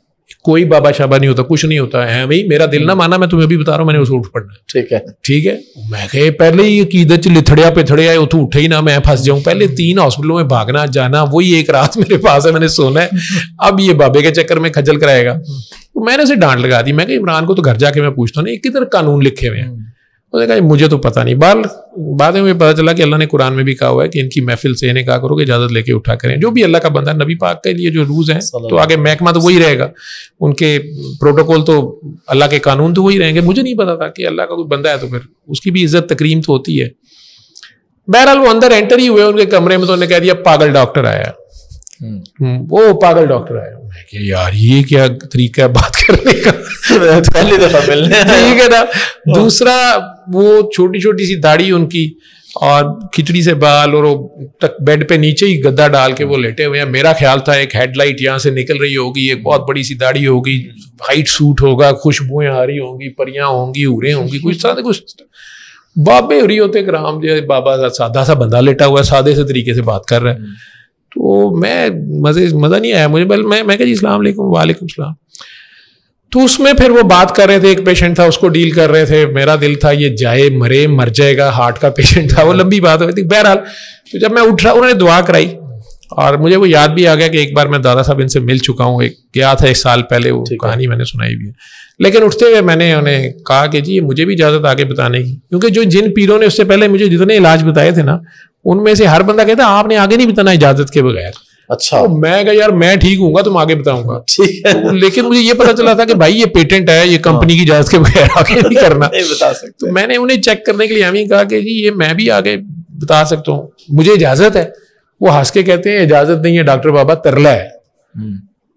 कोई बाबा शाबा नहीं होता, कुछ नहीं होता है भाई, मेरा दिल ना माना, मैं तुम्हें भी बता रहा हूँ, मैंने उसको उठ पड़ना है। ठीक है। मैं कहे पहले ही कीदत लिथड़िया पे थड़िया है, तो उठे ही ना, मैं फंस जाऊँ। पहले 3 हॉस्पिटलों में भागना जाना, वही एक रात मेरे पास है, मैंने सोना है, अब ये बाबे के चक्कर में खजल कराएगा। तो मैंने उसे डांट लगा दी, मैं कहा इमरान को तो घर जाके मैं पूछता हूँ ना किधर कानून लिखे हुए हैं। उसने कहा मुझे तो पता नहीं। बाद में मुझे पता चला कि अल्लाह ने कुरान में भी कहा हुआ है कि इनकी महफिल से इन्हें कहा करो कि इजाजत लेके उठा करें, जो भी अल्लाह का बंदा, नबी पाक के लिए जो रूज हैं, तो आगे महकमा तो वही रहेगा, उनके प्रोटोकॉल तो अल्लाह के कानून तो वही रहेंगे। मुझे नहीं पता था कि अल्लाह का कोई बंदा है तो फिर उसकी भी इज्जत तकरीम तो होती है। बहरहाल वो अंदर एंटर ही हुए उनके कमरे में, तो उन्होंने कह दिया पागल डॉक्टर आया, वो पागल डॉक्टर आया। मैं क्या यार ये क्या तरीका है बात करने का, पहली दफा मिलने, ठीक है ना। दूसरा वो छोटी छोटी सी दाढ़ी उनकी और खिचड़ी से बाल, और वो तक बेड पे नीचे ही गद्दा डाल के वो लेटे हुए हैं। मेरा ख्याल था एक हेडलाइट यहाँ से निकल रही होगी, एक बहुत बड़ी सी दाढ़ी होगी, वाइट सूट होगा, खुशबुएं आ रही होंगी, परियां होंगी, उरें होंगी, कुछ तरह से कुछ बाबे हो रही होते, राम जो बाबा सादा सा बंदा लेटा हुआ है, सादे से तरीके से बात कर रहा है। तो मैं मज़ा नहीं आया मुझे, बल मैं कह जी अस्सलाम वालेकुम, वालेकुम सलाम। तो उसमें फिर वो बात कर रहे थे, एक पेशेंट था उसको डील कर रहे थे। मेरा दिल था ये जाए मरे मर जाएगा, हार्ट का पेशेंट था, वो लंबी बात हो रही थी। बहरहाल तो जब मैं उठ रहा, उन्होंने दुआ कराई और मुझे वो याद भी आ गया कि एक बार मैं दादा साहब इनसे मिल चुका हूँ, गया था 1 साल पहले, वो कहानी मैंने सुनाई भी है। लेकिन उठते हुए मैंने उन्हें कहा कि जी मुझे भी इजाज़त आगे बताने की, क्योंकि जो जिन पीरों ने उससे पहले मुझे जितने इलाज बताए थे ना, उनमें से हर बंदा कहता आपने आगे नहीं बताना इजाजत के बगैर। अच्छा, तो मैं कहा यार मैं ठीक हूँ तुम आगे बताऊंगा, ठीक है। तो लेकिन मुझे ये पता चला था कि भाई ये पेटेंट है, ये कंपनी की इजाजत के बगैर आगे नहीं करना, नहीं बता सकते। तो मैंने उन्हें चेक करने के लिए हमें कहा कि जी ये मैं भी आगे बता सकता हूँ, मुझे इजाजत है। वो हंस के कहते हैं इजाजत नहीं है डॉक्टर बाबा, तरला है,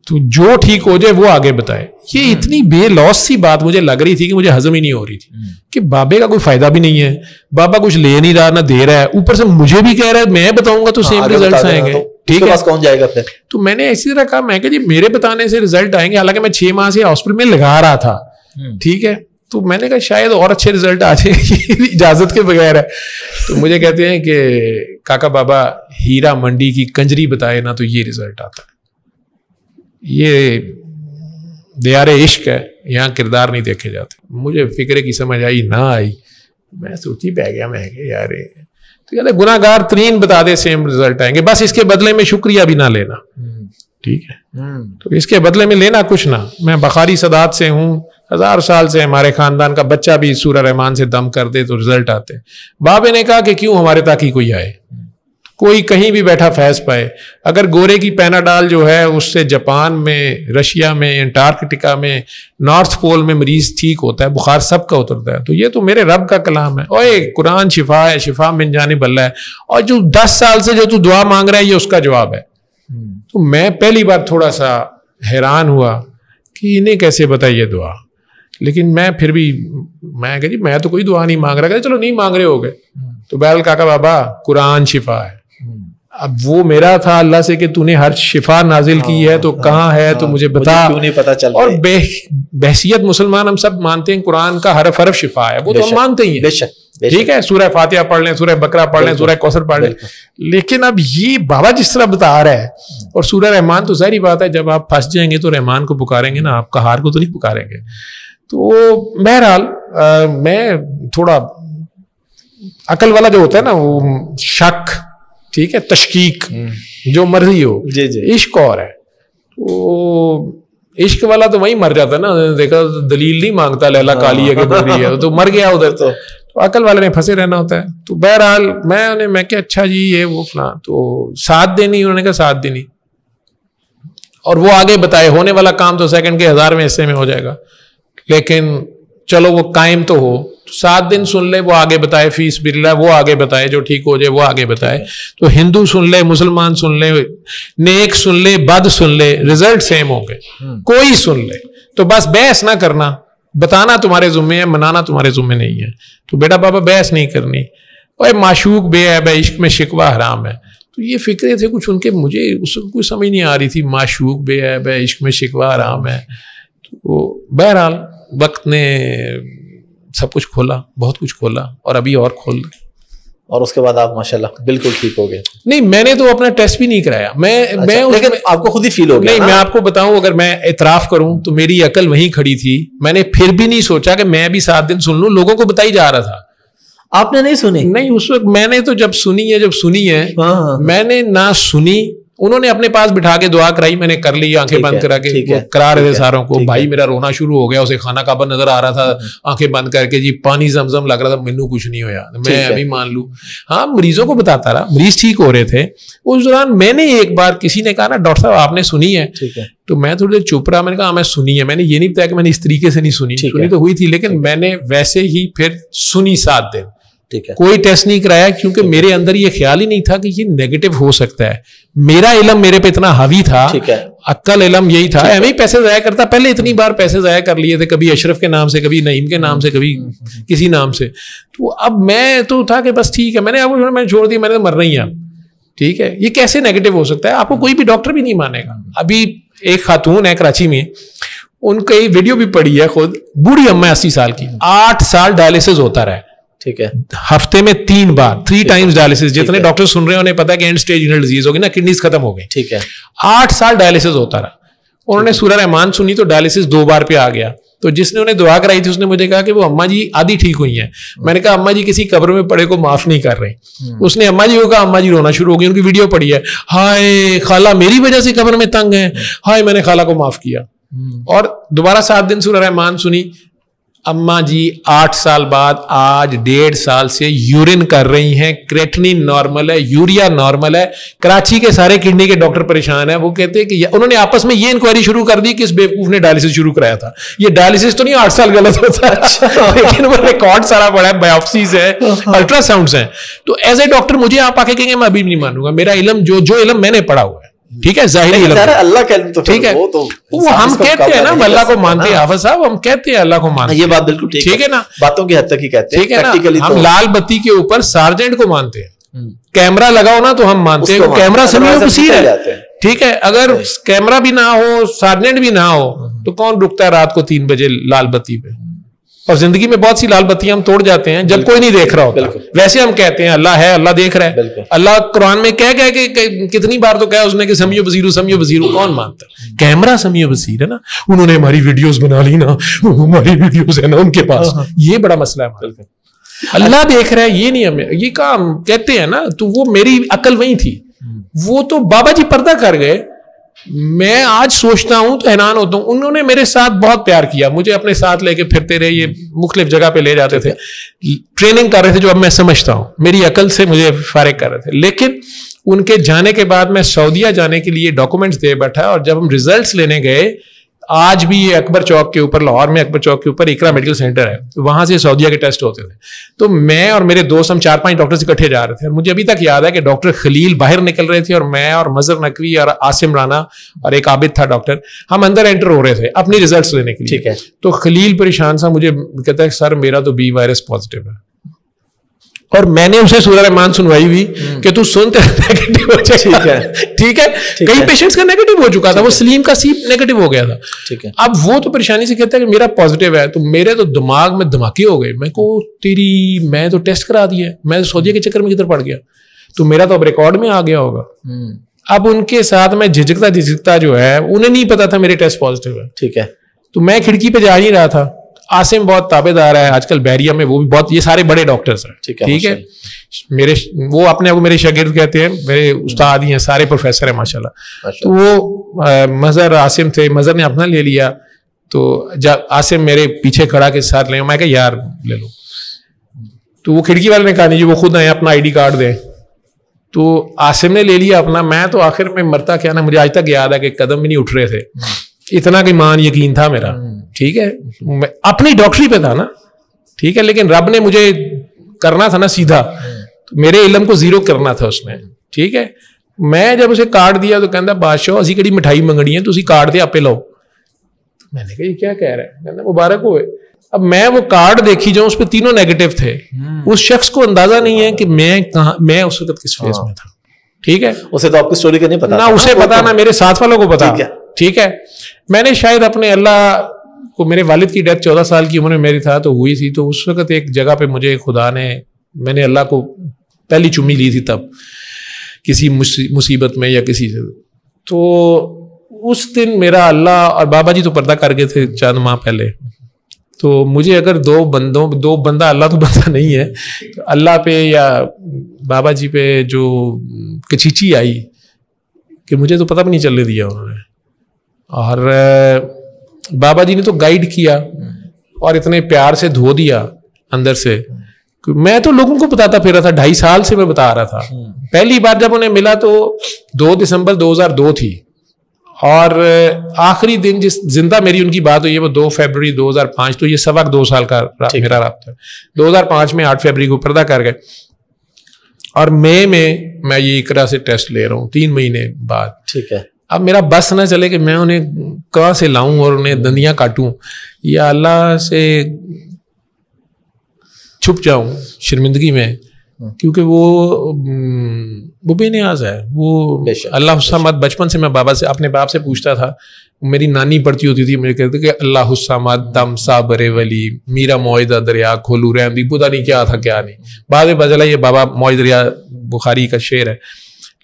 तो जो ठीक हो जाए वो आगे बताए। ये इतनी बेलॉस सी बात मुझे लग रही थी कि मुझे हजम ही नहीं हो रही थी कि बाबे का कोई फायदा भी नहीं है, बाबा कुछ ले नहीं रहा ना दे रहा है, ऊपर से मुझे भी कह रहा है मैं बताऊंगा तो सेम रिजल्ट्स आएंगे, ठीक है, कौन जाएगा फिर। तो मैंने इसी तरह कहा, मैं कहा जी मेरे बताने से रिजल्ट आएंगे, हालांकि मैं 6 माह से हॉस्पिटल में लगा रहा था, ठीक है। तो मैंने कहा शायद और अच्छे रिजल्ट आ जाए, इजाजत के बगैर है। तो मुझे कहते हैं कि काका बाबा हीरा मंडी की कंजरी बताए ना तो ये रिजल्ट आता है, ये दियारे इश्क है, यहाँ किरदार नहीं देखे जाते। मुझे फिक्रे की समझ आई ना आई, मैं सोची पै गया, मैं यार तो कहते गुनाहगार तरीन बता दे सेम रिजल्ट आएंगे, बस इसके बदले में शुक्रिया भी ना लेना, ठीक है। तो इसके बदले में लेना कुछ ना, मैं बखारी सदात से हूँ, 1000 साल से हमारे खानदान का बच्चा भी सूरह रहमान से दम कर दे तो रिजल्ट आते। बाबे ने कहा कि क्यों हमारे ताकि कोई आए, कोई कहीं भी बैठा फैज पाए। अगर गोरे की पैनाडाल जो है उससे जापान में, रशिया में, एंटार्कटिका में, नॉर्थ पोल में मरीज ठीक होता है, बुखार सबका उतरता है। तो ये तो मेरे रब का कलाम है, ओए कुरान शिफा है, शिफा मिन जानिब अल्लाह है, और जो 10 साल से जो तू दुआ मांग रहा है ये उसका जवाब है। तो मैं पहली बार थोड़ा सा हैरान हुआ कि इन्हें कैसे बताई ये दुआ, लेकिन मैं फिर भी मैं कह जी मैं तो कोई दुआ नहीं मांग रहा, कहते चलो नहीं मांग रहे हो गए। तो बहरहाल काका बाबा कुरान शिफा है, अब वो मेरा था अल्लाह से कि तूने हर शिफा नाजिल की है तो कहाँ है तो मुझे बता, क्यों नहीं पता चल। और बहसियत मुसलमान हम सब मानते हैं कुरान का हरफ हरफ शिफा है, वो तो हम मानते ही हैं, ठीक है, सूरह फातिहा पढ़ लें, सूरह बकरा पढ़ लें, सूरह कौसर पढ़ लें, लेकिन अब ये बाबा जिस तरह बता रहा है, और सूरह रहमान तो जाहिर बात है जब आप फंस जाएंगे तो रहमान को पुकारेंगे ना, आप कहार को तो नहीं पुकारेंगे। तो बहरहाल मैं थोड़ा अकल वाला जो होता है ना वो शक, ठीक है, तशकीक, जो मर्जी हो, इश्क और है, तो इश्क वाला तो वही मर जाता है ना, देखा दलील नहीं मांगता, लैला काली है कि बकरी है, तो मर गया उधर। तो अकल वाले ने फंसे रहना होता है। तो बहरहाल मैं क्या अच्छा जी ये वो फला, तो साथ देनी, उन्होंने कहा साथ देनी, और वो आगे बताए होने वाला काम तो सेकंड के 1000वें हिस्से में हो जाएगा, लेकिन चलो वो कायम तो हो, तो 7 दिन सुन ले, वो आगे बताए फीस बिल्ला, वो आगे बताए जो ठीक हो जाए वो आगे बताए। तो हिंदू सुन ले, मुसलमान सुन ले, नेक सुन ले, बद सुन ले, रिजल्ट सेम हो गए, कोई सुन ले, तो बस बहस ना करना, बताना तुम्हारे जुम्मे है, मनाना तुम्हारे जुम्मे नहीं है। तो बेटा बाबा बहस नहीं करनी, और माशूक बेअब है, इश्क में शिकवा हराम है। तो ये फिक्रे थे कुछ उनके, मुझे उसको कुछ समझ नहीं आ रही थी, माशूक बेअब है, इश्क में शिकवा हराम है। तो बहरहाल वक्त ने सब कुछ खोला, बहुत कुछ खोला, और अभी और खोल, और उसके बाद आप माशाल्लाह बिल्कुल ठीक हो गए। नहीं मैंने तो अपना टेस्ट भी नहीं कराया, मैं लेकिन आपको खुद ही फील हो गया। नहीं मैं आपको बताऊं, अगर मैं इतराफ करूं तो मेरी अकल वहीं खड़ी थी, मैंने फिर भी नहीं सोचा कि मैं भी 7 दिन सुन लूं, लोगों को बताई जा रहा था। आपने नहीं सुनी? नहीं, उस वक्त मैंने तो जब सुनी है मैंने ना सुनी, उन्होंने अपने पास बिठा के दुआ कराई, मैंने कर ली, आंखें बंद करा के करा रहे थे सारों को, भाई मेरा रोना शुरू हो गया, उसे खाना काबा नजर आ रहा था, आंखें बंद करके जी पानी जमजम लग रहा था, मैनू कुछ नहीं होया, मैं अभी मान लू। हाँ मरीजों को बताता रहा, मरीज ठीक हो रहे थे। उस दौरान मैंने एक बार, किसी ने कहा ना डॉक्टर साहब आपने सुनी है, तो मैं थोड़ी देर चुप रहा, मैंने कहा मैं सुनी है, मैंने ये नहीं बताया कि मैंने इस तरीके से नहीं सुनी, सुनी तो हुई थी, लेकिन मैंने वैसे ही फिर सुनी 7 दिन, कोई टेस्ट नहीं कराया, क्योंकि मेरे अंदर ये ख्याल ही नहीं था कि ये नेगेटिव हो सकता है। मेरा इलम मेरे पे इतना हावी था, अक्ल इलम यही था, मैं ही पैसे जाया करता, पहले इतनी बार पैसे जाया कर लिए थे, कभी अशरफ के नाम से, कभी नईम के नाम से, कभी किसी नाम से। तो अब मैं तो था कि बस ठीक है, मैंने छोड़ दिया, मैंने तो मरना ही है, ठीक है, ये कैसे नेगेटिव हो सकता है, आपको कोई भी डॉक्टर भी नहीं मानेगा। अभी एक खातून है कराची में, उनकी वीडियो भी पड़ी है, खुद बूढ़ी अम्मा 80 साल की, 8 साल डायलिसिस होता रहा, ठीक है, हफ्ते में 3 बार, 3 टाइम्स डायलिसिस, जितने डॉक्टर सुन रहे हैं उन्हें पता है कि एंड स्टेज रीनल डिजीज होगी ना, किडनीज खत्म हो गई, ठीक है, 8 साल डायलिसिस होता रहा। उन्होंने सूरह रहमान सुनी तो डायलिसिस 2 बार पे आ गया। तो जिसने उन्हें दुआ कराई थी उसने मुझे कहा कि वो अम्मा जी आधी ठीक हुई हैं। मैंने कहा अम्मा जी किसी कब्र में पड़े को माफ नहीं कर रही। उसने अम्मा जी को कहा, अम्मा जी रोना शुरू हो गई, उनकी वीडियो पड़ी है, हाय खाला मेरी वजह से कब्र में तंग है, हाय मैंने खाला को माफ किया। और दोबारा 7 दिन सूरह रहमान सुनी, अम्मा जी 8 साल बाद आज 1.5 साल से यूरिन कर रही हैं, क्रेटनिन नॉर्मल है, यूरिया नॉर्मल है। कराची के सारे किडनी के डॉक्टर परेशान हैं, वो कहते हैं कि उन्होंने आपस में ये इंक्वायरी शुरू कर दी कि इस बेवकूफ ने डायलिसिस शुरू कराया था, ये डायलिसिस तो नहीं 8 साल गलत होता है, लेकिन वो रिकॉर्ड सारा पड़ा है, बायोप्सीज है, अल्ट्रासाउंड है। तो एज ए डॉक्टर मुझे आप आके कहेंगे मैं अभी नहीं मानूंगा, मेरा इलम जो इलम मैंने पढ़ा हुआ है, ठीक है, जाहिरी इल्म, अल्लाह का इल्म, तो ठीक है, वो हम कहते हैं ना, अल्लाह को मानते हैं, हाफिज साहब हम कहते हैं अल्लाह को मानते हैं, ये बात बिल्कुल ठीक है ना, बातों की हद तक ही कहते हैं, ठीक है ना, हम लाल बत्ती के ऊपर सार्जेंट को मानते हैं, कैमरा लगाओ ना तो हम मानते हैं, कैमरा समय को सीधा जाते हैं, ठीक है, अगर कैमरा भी ना हो, सार्जेंट भी ना हो, तो कौन रुकता है रात को 3 बजे लाल बत्ती पे। और जिंदगी में बहुत सी लाल बत्तियां हम तोड़ जाते हैं जब कोई नहीं देख रहा होता। वैसे हम कहते हैं अल्लाह है, अल्लाह देख रहा है, अल्लाह कुरान में कह गया कि कितनी बार तो कहा उसने कि समियो बसीर, समियो बसीर, कौन मानता है, कैमरा समियो बसीर है ना, उन्होंने हमारी वीडियोस बना ली ना, हमारी वीडियोस है ना उनके पास, ये बड़ा मसला है, अल्लाह देख रहा है, ये नहीं हमें ये काम कहते हैं ना। तो वो मेरी अकल वही थी, वो तो बाबा जी पर्दा कर गए, मैं आज सोचता हूं तो हैरान होता हूं। उन्होंने मेरे साथ बहुत प्यार किया, मुझे अपने साथ लेके फिरते रहे, ये मुख्तलिफ जगह पे ले जाते थे, ट्रेनिंग कर रहे थे, जो अब मैं समझता हूं मेरी अकल से मुझे फारिग कर रहे थे। लेकिन उनके जाने के बाद मैं सऊदीया जाने के लिए डॉक्यूमेंट्स दे बैठा, और जब हम रिजल्ट्स लेने गए, आज भी ये अकबर चौक के ऊपर, लाहौर में अकबर चौक के ऊपर इकरा मेडिकल सेंटर है, वहां से सऊदीया के टेस्ट होते थे। तो मैं और मेरे दोस्त, हम 4-5 डॉक्टर्स इकट्ठे जा रहे थे। मुझे अभी तक याद है कि डॉक्टर खलील बाहर निकल रहे थे, और मैं और मजहर नकवी और आसिम राना और एक आबिद था डॉक्टर, हम अंदर एंटर हो रहे थे अपने रिजल्ट लेने के लिए, ठीक है। तो खलील परेशान सा मुझे कहता है, सर मेरा तो B वायरस पॉजिटिव है। और मैंने उसे सूरह रहमान सुनवाई हुई कि तू सुनते नेगेटिव हो जाएगा, ठीक है, कई पेशेंट्स का नेगेटिव हो चुका था, वो सलीम का सीप नेगेटिव हो गया था, ठीक है। अब वो तो परेशानी से कहता है कि मेरा पॉजिटिव है, तो मेरे तो दिमाग में धमाके हो गए, मैं को तेरी मैं तो टेस्ट करा दिया, मैं तो सऊदीया के चक्कर में किधर पड़ गया, तो मेरा तो अब रिकॉर्ड में आ गया होगा। अब उनके साथ मैं झिझकता झिझकता जो है, उन्हें नहीं पता था मेरे टेस्ट पॉजिटिव है, ठीक है। तो मैं खिड़की पे जा ही रहा था, आसिम बहुत ताबेदार है आजकल बहरिया में, वो भी बहुत, ये सारे बड़े डॉक्टर्स हैं, ठीक है, ठीक है, मेरे वो अपने आप को मेरे शागिर्द कहते हैं, मेरे उस्ताद ही हैं, सारे प्रोफेसर हैं माशाल्लाह। तो वो मज़र आसिम थे, मज़र ने अपना ले लिया, तो जब आसिम मेरे पीछे खड़ा के साथ ले, मैं कहा यार ले लो, तो वो खिड़की वाले ने कहा नहीं जी वो खुद आए अपना ID कार्ड दें, तो आसिम ने ले लिया अपना। मैं तो आखिर में मरता क्या ना, मुझे आज तक याद है कि कदम भी नहीं उठ रहे थे, इतना कि मान यकीन था मेरा, ठीक है, मैं अपनी डॉक्टरी पे था ना, ठीक है, लेकिन रब ने मुझे करना था ना सीधा, तो मेरे इलम को जीरो करना था उसने, ठीक है। मैं जब उसे कार्ड दिया तो कहता बादशाह असी कड़ी मिठाई मंगनी है, तुसी कार्ड दे आपे लो। मैंने कहा ये क्या कह रहा है, कहता मुबारक होए। अब मैं वो कार्ड देखी जाऊँ, उस पर तीनों नेगेटिव थे, उस शख्स को अंदाजा नहीं है कि मैं कहाँ, मैं उस वक्त किस फेज में था, ठीक है। उसे तो आपकी स्टोरी का नहीं पता ना, उसे पता ना मेरे साथ वालों को पता, ठीक है। मैंने शायद अपने अल्लाह को, मेरे वालिद की डेथ 14 साल की उम्र में मेरी था तो हुई थी, तो उस वक्त एक जगह पे मुझे खुदा ने, मैंने अल्लाह को पहली चुम्मी ली थी तब, किसी मुसीबत में या किसी से, तो उस दिन मेरा अल्लाह, और बाबा जी तो पर्दा कर गए थे चांद माह पहले, तो मुझे अगर दो बंदा अल्लाह तो बंदा नहीं है, तो अल्लाह पे या बाबा जी पे जो कचीची आई कि मुझे तो पता भी नहीं चलने दिया उन्होंने, और बाबा जी ने तो गाइड किया और इतने प्यार से धो दिया अंदर से। मैं तो लोगों को बताता फिर रहा था, 2.5 साल से मैं बता रहा था। पहली बार जब उन्हें मिला तो 2 दिसंबर 2002 थी, और आखिरी दिन जिस जिंदा मेरी उनकी बात हुई है वो 2 फरवरी 2005, तो ये सवा 2 साल का मेरा रहा। 2005 में 8 फरवरी को पर्दा कर गए, और मई में मैं ये इकरा से टेस्ट ले रहा हूँ 3 महीने बाद, ठीक है। अब मेरा बस ना चले कि मैं उन्हें कहाँ से लाऊं और उन्हें दंदियां काटूं, या अल्लाह से छुप जाऊं शर्मिंदगी में, क्योंकि वो बेनियाज है, वो अल्लाह हुस्सामद। बचपन से मैं बाबा से, अपने बाप से पूछता था, मेरी नानी पढ़ती होती थी, मुझे कहते थे कि अल्लाह हुस्सामद दम साबरे वली मीरा मौजदा दरिया खोलू रहमदी, पता नहीं क्या था क्या नहीं, बाद में पता चला ये बाबा मौज दरिया बुखारी का शेर है।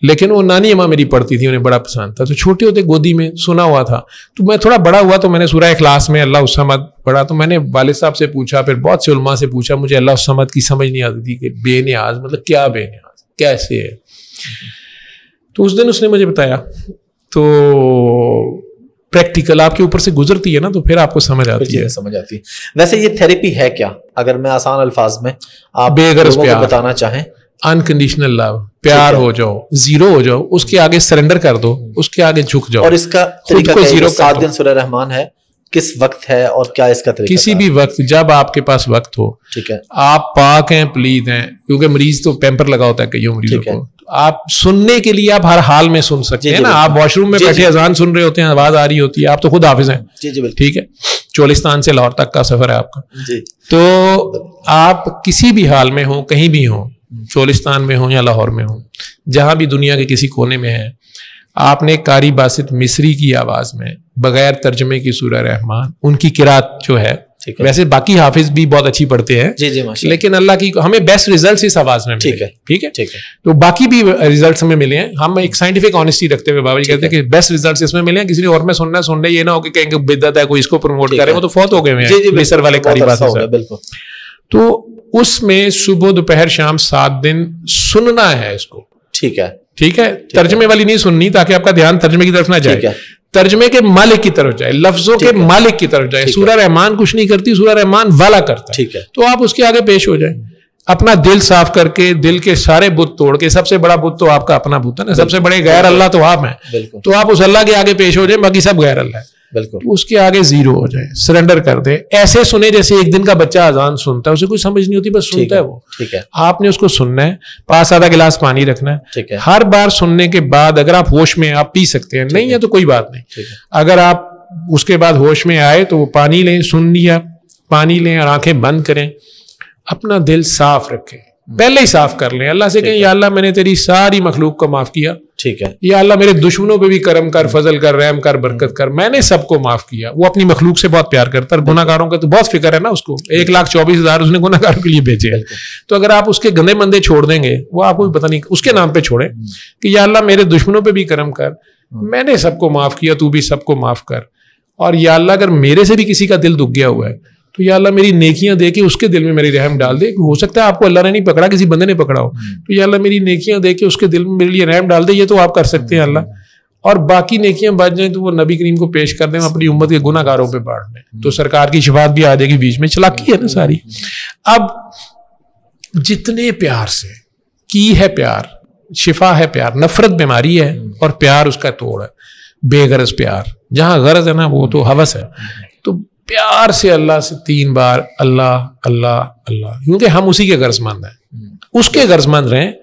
लेकिन वो नानी अम्मा मेरी पढ़ती थी, उन्हें बड़ा पसंद था, तो छोटे होते गोदी में सुना हुआ था। तो मैं थोड़ा बड़ा हुआ तो मैंने सूरह इखलास में अल्लाह उसमद पढ़ा, तो मैंने वालिद साहब से पूछा, फिर बहुत से उलमा से पूछा, मुझे अल्लाह उसमद की समझ नहीं आती थी कि बेनियाज मतलब क्या, बेनियाज कैसे है। तो उस दिन उसने मुझे बताया, तो प्रैक्टिकल आपके ऊपर से गुजरती है ना, तो फिर आपको समझ आती है, समझ आती है। वैसे ये थेरेपी है क्या, अगर मैं आसान अल्फाज में आप बेगरज बताना चाहें? अनकंडीशनल लव, प्यार हो जाओ, जीरो हो जाओ, उसके आगे सरेंडर कर दो, उसके आगे झुक जाओ। और इसका तरीका क्या है? जीरो 7 दिन सूरह रहमान है, किस वक्त है और क्या इसका तरीका? किसी भी वक्त जब आपके पास वक्त हो, ठीक है। आप पाक हैं, प्लीज हैं, क्योंकि मरीज तो पैम्पर लगा होता है कईयों मरीजों को, आप सुनने के लिए आप हर हाल में सुन सकते हैं ना। आप वॉशरूम में बैठे अजान सुन रहे होते हैं, आवाज आ रही होती है, आप तो खुद हाफिज हैं, ठीक है, चोलिस्तान से लाहौर तक का सफर है आपका, तो आप किसी भी हाल में हो, कहीं भी हो, चोलिस्तान में हो या लाहौर में हो, जहां भी दुनिया के किसी कोने में है, आपने कारी बासित मिस्री की आवाज में बगैर तर्जमे की सूरह रहमान, उनकी किरात जो है, वैसे बाकी हाफिज भी बहुत अच्छी पढ़ते हैं, जी जी माशाल्लाह, लेकिन अल्लाह की हमें बेस्ट रिजल्ट्स इस आवाज में मिले, ठीक है, ठीक है, ठीक है। तो बाकी भी रिजल्ट्स हमें मिले हैं, हम एक साइंटिफिक ऑनेस्टी रखते हुए बाबा जी कहते हैं कि बेस्ट रिजल्ट्स इसमें मिले हैं, किसी ने और में सुनना सुनना, ये ना हो कि कहेंगे बिदअत है, कोई इसको प्रमोट करे, वो तो फौत हो गए मिस्र वाले कारी बासित। तो उसमें सुबह दोपहर शाम 7 दिन सुनना है इसको, ठीक है, ठीक है, तर्जमे वाली नहीं सुननी, ताकि आपका ध्यान तर्जमे की तरफ ना जाए, तर्जमे के मालिक की तरफ जाए, लफ्जों के मालिक की तरफ जाए। सूरह रहमान कुछ नहीं करती, सूरह रहमान वाला करता है, ठीक है। तो आप उसके आगे पेश हो जाए, अपना दिल साफ करके, दिल के सारे बुत तोड़ के, सबसे बड़ा बुत तो आपका अपना बुत है ना, सबसे बड़े गैर अल्लाह तो आप हैं, तो आप उस अल्लाह के आगे पेश हो जाए, बाकी सब गैर अल्लाह है, बिल्कुल। उसके आगे जीरो हो जाए, सरेंडर कर दे, ऐसे सुने जैसे एक दिन का बच्चा अजान सुनता है, उसे कुछ समझ नहीं होती, बस सुनता है वो, ठीक है। आपने उसको सुनना है, पास आधा गिलास पानी रखना है, ठीक है। हर बार सुनने के बाद अगर आप होश में आप पी सकते हैं, नहीं है तो कोई बात नहीं, अगर आप उसके बाद होश में आए तो वो पानी लें, सुन लिया, पानी लें और आंखें बंद करें, अपना दिल साफ रखें, पहले ही साफ कर लें, अल्लाह से कहें या अल्लाह मैंने तेरी सारी मखलूक को माफ किया, ठीक है, या अल्लाह मेरे दुश्मनों पे भी करम कर, फजल कर, रहम कर, बरकत कर, मैंने सबको माफ किया। वो अपनी मखलूक से बहुत प्यार करता है, गुनाहगारों का तो बहुत फिक्र है ना उसको, 1,24,000 उसने गुनाहगारों के लिए भेजे हैं। तो अगर आप उसके गंदे मंदे छोड़ देंगे, वो आपको पता नहीं उसके नाम पे छोड़े कि या अल्लाह मेरे दुश्मनों पर भी करम कर, मैंने सबको माफ किया, तू भी सबको माफ कर, और या अल्लाह अगर मेरे से भी किसी का दिल दुख गया हुआ है तो या अल्लाह मेरी नेकियां दे के उसके दिल में मेरी रहम डाल दे। हो सकता है आपको अल्लाह ने नहीं पकड़ा, किसी बंदे ने पकड़ा हो, तो या अल्लाह मेरी नेकियां दे के उसके दिल में मेरे लिए रहम डाल दे, ये तो आप कर सकते हैं अल्लाह, और बाकी नेकियां बच जाए तो वो नबी करीम को पेश कर दें, अपनी उम्मत के गुनाहगारों पर बांट दें, तो सरकार की शफाअत भी आ जाएगी। बीच में चलाकी है ना सारी। अब जितने प्यार से की है, प्यार शिफा है, प्यार नफरत बीमारी है और प्यार उसका तोड़ है, बेगरज प्यार, जहाँ गरज है ना वो तो हवस है। तो प्यार से अल्लाह से 3 बार अल्लाह अल्लाह अल्लाह, क्योंकि हम उसी के गर्जमंद हैं, उसके गर्जमंद रहें,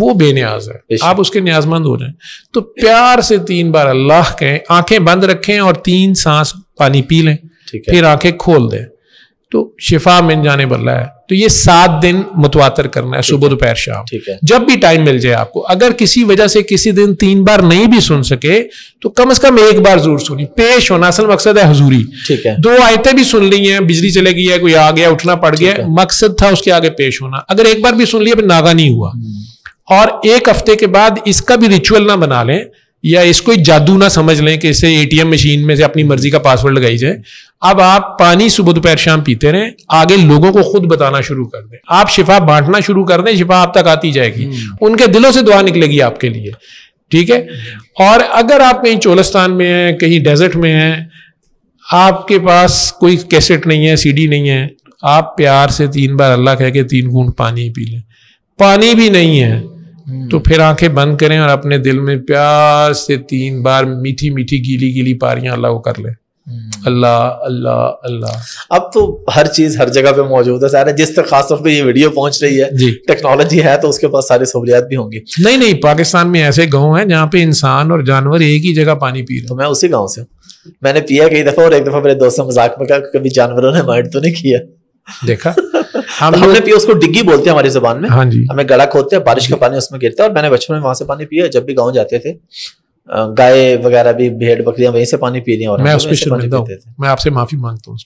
वो बेनियाज है, आप उसके न्याजमंद हो जाएं। तो प्यार से 3 बार अल्लाह कहें, आंखें बंद रखें और 3 सांस पानी पी लें, फिर आंखें खोल दें, तो शिफा मिन जाने बल्ला है। तो ये 7 दिन मुतवातर करना है, सुबह दोपहर शाम, जब भी टाइम मिल जाए आपको। अगर किसी वजह से किसी दिन 3 बार नहीं भी सुन सके तो कम से कम 1 बार जरूर सुनी, पेश होना असल मकसद है हुजूरी। 2 आयतें भी सुन ली हैं, बिजली चले गई है, कोई आ गया, उठना पड़ गया, मकसद था उसके आगे पेश होना। अगर 1 बार भी सुन लिया फिर नागा नहीं हुआ, और 1 हफ्ते के बाद इसका भी रिचुअल ना बना लें, या इसको जादू ना समझ लें कि इसे ATM मशीन में से अपनी मर्जी का पासवर्ड लगाई जाए। अब आप पानी सुबह दोपहर शाम पीते रहें, आगे लोगों को खुद बताना शुरू कर दें, आप शिफा बांटना शुरू कर दें, शिफा आप तक आती जाएगी, उनके दिलों से दुआ निकलेगी आपके लिए, ठीक है। और अगर आप कहीं चोलिस्तान में हैं, कहीं डेजर्ट में हैं, आपके पास कोई कैसेट नहीं है, CD नहीं है, आप प्यार से 3 बार अल्लाह कह के 3 घूंट पानी पी लें। पानी भी नहीं है तो फिर आंखें बंद करें और अपने दिल में प्यार से 3 बार मीठी मीठी गीली गीली पारियां अल्लाह को कर लें, अल्लाह अल्लाह अल्लाह। अब तो हर चीज हर जगह पे मौजूद है सारे, जिस तक खास तौर पे ये वीडियो पहुंच रही है, टेक्नोलॉजी है तो उसके पास सारी सहूलियत भी होंगी। नहीं नहीं, पाकिस्तान में ऐसे गाँव हैं जहाँ पे इंसान और जानवर एक ही जगह पानी पी रहे हैं। तो मैं उसी गाँव से, मैंने पिया कई दफा, और एक दफा मेरे दोस्तों मजाक में कहा कभी जानवरों ने माइंड तो नहीं किया, देखा हमने पिया, उसको डिग्गी बोलते हैं हमारी जुबान में। हाँ जी, हमें गड़ा खोदते हैं, बारिश का पानी उसमें गिरता है, और मैंने बचपन में वहां से पानी पिया, जब भी गांव जाते थे गाय वगैरह भी, भेड़ बकरियां वहीं से पानी पी लिया। और मैं उसको शर्मिंदा हूं, मैं आपसे माफी मांगता हूँ,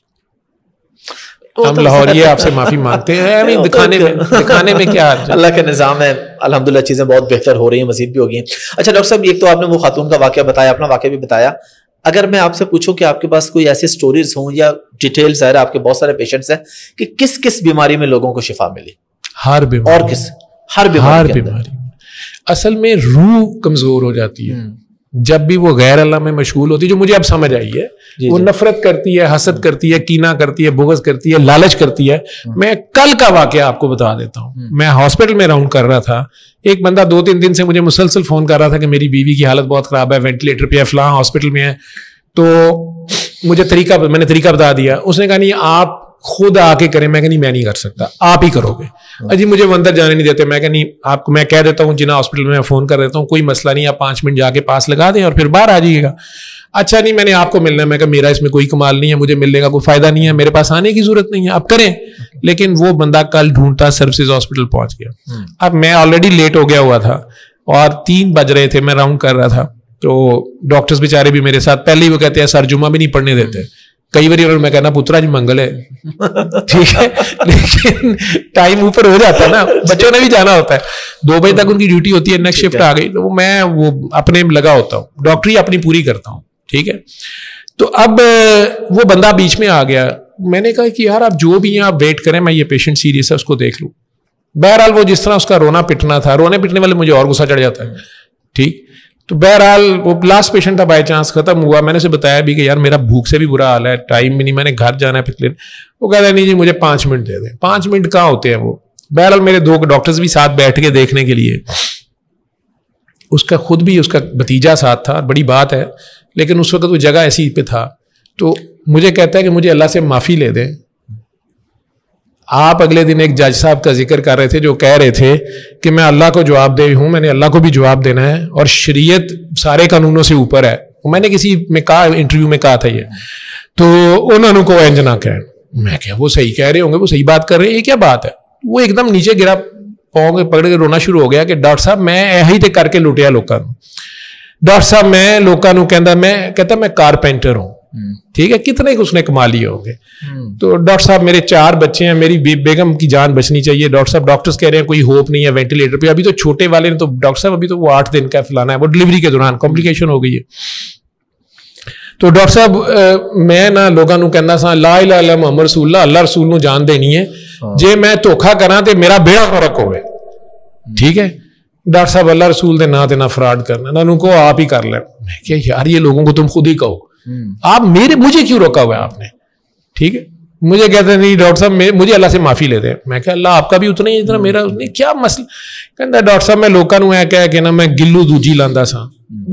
हम लाहौरिये आपसे माफी मांगते हैं, दिखाने में क्या, अल्लाह के निज़ाम है अल्हम्दुलिल्लाह, चीजें बहुत बेहतर हो रही है, मजीद भी होगी। अच्छा डॉक्टर साहब, एक तो आपने वो खातून का वाकया बताया, अपना वाकया भी बताया, अगर मैं आपसे पूछूं कि आपके पास कोई ऐसी स्टोरीज हों या डिटेल्स है, आपके बहुत सारे पेशेंट्स हैं, कि किस किस बीमारी में लोगों को शिफा मिली? हर बीमारी, और किस हर बीमारी। असल में रूह कमजोर हो जाती है जब भी वो गैर अल्लाह में मशगूल होती है, जो मुझे अब समझ आई है। वो नफरत करती है, हसद करती है, कीना करती है, बुगज करती है, लालच करती है। मैं कल का वाकया आपको बता देता हूँ। मैं हॉस्पिटल में राउंड कर रहा था, एक बंदा 2-3 दिन से मुझे मुसलसल फोन कर रहा था कि मेरी बीवी की हालत बहुत खराब है, वेंटिलेटर पे है, फलां हॉस्पिटल में है। तो मुझे मैंने तरीका बता दिया। उसने कहा नहीं आप खुद आके करें। मैं कहा नहीं मैं नहीं कर सकता, आप ही करोगे। अजी मुझे अंदर जाने नहीं देते। मैं कहा नहीं आपको मैं कह देता हूँ, जिना हॉस्पिटल में फोन कर देता हूँ, कोई मसला नहीं, आप 5 मिनट जाके पास लगा दें और फिर बाहर आ जाइएगा। अच्छा नहीं मैंने आपको मिलना है। मैं कहा मेरा इसमें कोई कमाल नहीं है, मुझे मिलने का कोई फायदा नहीं है, मेरे पास आने की जरूरत नहीं है, आप करें। लेकिन वो बंदा कल ढूंढता सर्विसेज हॉस्पिटल पहुंच गया। अब मैं ऑलरेडी लेट हो गया हुआ था और 3 बज रहे थे, मैं राउंड कर रहा था। तो डॉक्टर्स बेचारे भी मेरे साथ, पहले ही वो कहते हैं सर जुम्मा भी नहीं पढ़ने देते। कई बार मैं कहना पुत्रा जी मंगल है, ठीक है, लेकिन टाइम ऊपर हो जाता है ना, बच्चों ने भी जाना होता है। 2 बजे तक उनकी ड्यूटी होती है, नेक्स्ट शिफ्ट आ गई तो मैं अपने लगा होता हूँ, डॉक्टरी अपनी पूरी करता हूँ, ठीक है। तो अब वो बंदा बीच में आ गया। मैंने कहा कि यार आप जो भी हैं आप वेट करें, मैं ये पेशेंट सीरियस है उसको देख लूँ। बहरहाल वो जिस तरह उसका रोना पिटना था, रोने पिटने वाले मुझे और गुस्सा चढ़ जाता है, ठीक। तो बहरहाल वो लास्ट पेशेंट था, बाय चांस खत्म हुआ। मैंने उसे बताया भी कि यार मेरा भूख से भी बुरा हाल है, टाइम भी नहीं, मैंने घर जाना है पिछले। वो कहता है नहीं जी मुझे 5 मिनट दे दें। 5 मिनट कहाँ होते हैं वो। बहरहाल मेरे 2 डॉक्टर्स भी साथ बैठ के देखने के लिए, उसका खुद भी उसका भतीजा साथ था, बड़ी बात है। लेकिन उस वक्त वो जगह ऐसी पे था। तो मुझे कहता है कि मुझे अल्लाह से माफ़ी ले दें। आप अगले दिन एक जज साहब का जिक्र कर रहे थे जो कह रहे थे कि मैं अल्लाह को जवाब दे हूँ, मैंने अल्लाह को भी जवाब देना है और शरीयत सारे कानूनों से ऊपर है। मैंने किसी में कहा, इंटरव्यू में कहा था ये, तो उन्होंने को इंजना कह, मैं क्या वो सही कह रहे होंगे, वो सही बात कर रहे हैं, ये क्या बात है। वो एकदम नीचे गिरा, पाँव पकड़ के रोना शुरू हो गया कि डॉक्टर साहब मैं यही तो करके लुटिया लोगों को, डॉक्टर साहब मैं लोगों कहता मैं कारपेंटर हूँ, ठीक है, कितने ही उसने कमा लिए होंगे। तो डॉक्टर साहब मेरे 4 बच्चे हैं, मेरी बेगम की जान बचनी चाहिए डॉक्टर साहब, डॉक्टर्स कह रहे हैं कोई होप नहीं है वेंटिलेटर पे, अभी तो छोटे वाले ने तो डॉक्टर साहब अभी तो वो 8 दिन का फलाना है, वो डिलीवरी के दौरान कॉम्प्लिकेशन हो गई है। तो डॉक्टर साहब मैं ना लोगों कहना सा ला इलाहा इल्लल्लाह मुहम्मद रसूलुल्लाह, अल्लाह रसूल नू जान देनी है, जे मैं धोखा करा तो मेरा बेड़ा फर्क हो, ठीक है, डॉक्टर साहब अल्लाह रसूल के ना ना फ्रॉड करना, उन्होंने को आप ही कर लेना। क्या यार ये लोगों को तुम खुद ही कहो, आप मुझे क्यों रोका हुआ है आपने, ठीक है। मुझे कहते नहीं डॉक्टर साहब मुझे अल्लाह से माफी लेते हैं, मैं क्या अल्लाह आपका भी उतना ही इतना मेरा उसने क्या मसला, कहता डॉक्टर साहब मैं लोगों को कह के ना मैं गिल्लू दूजी लांदा सा,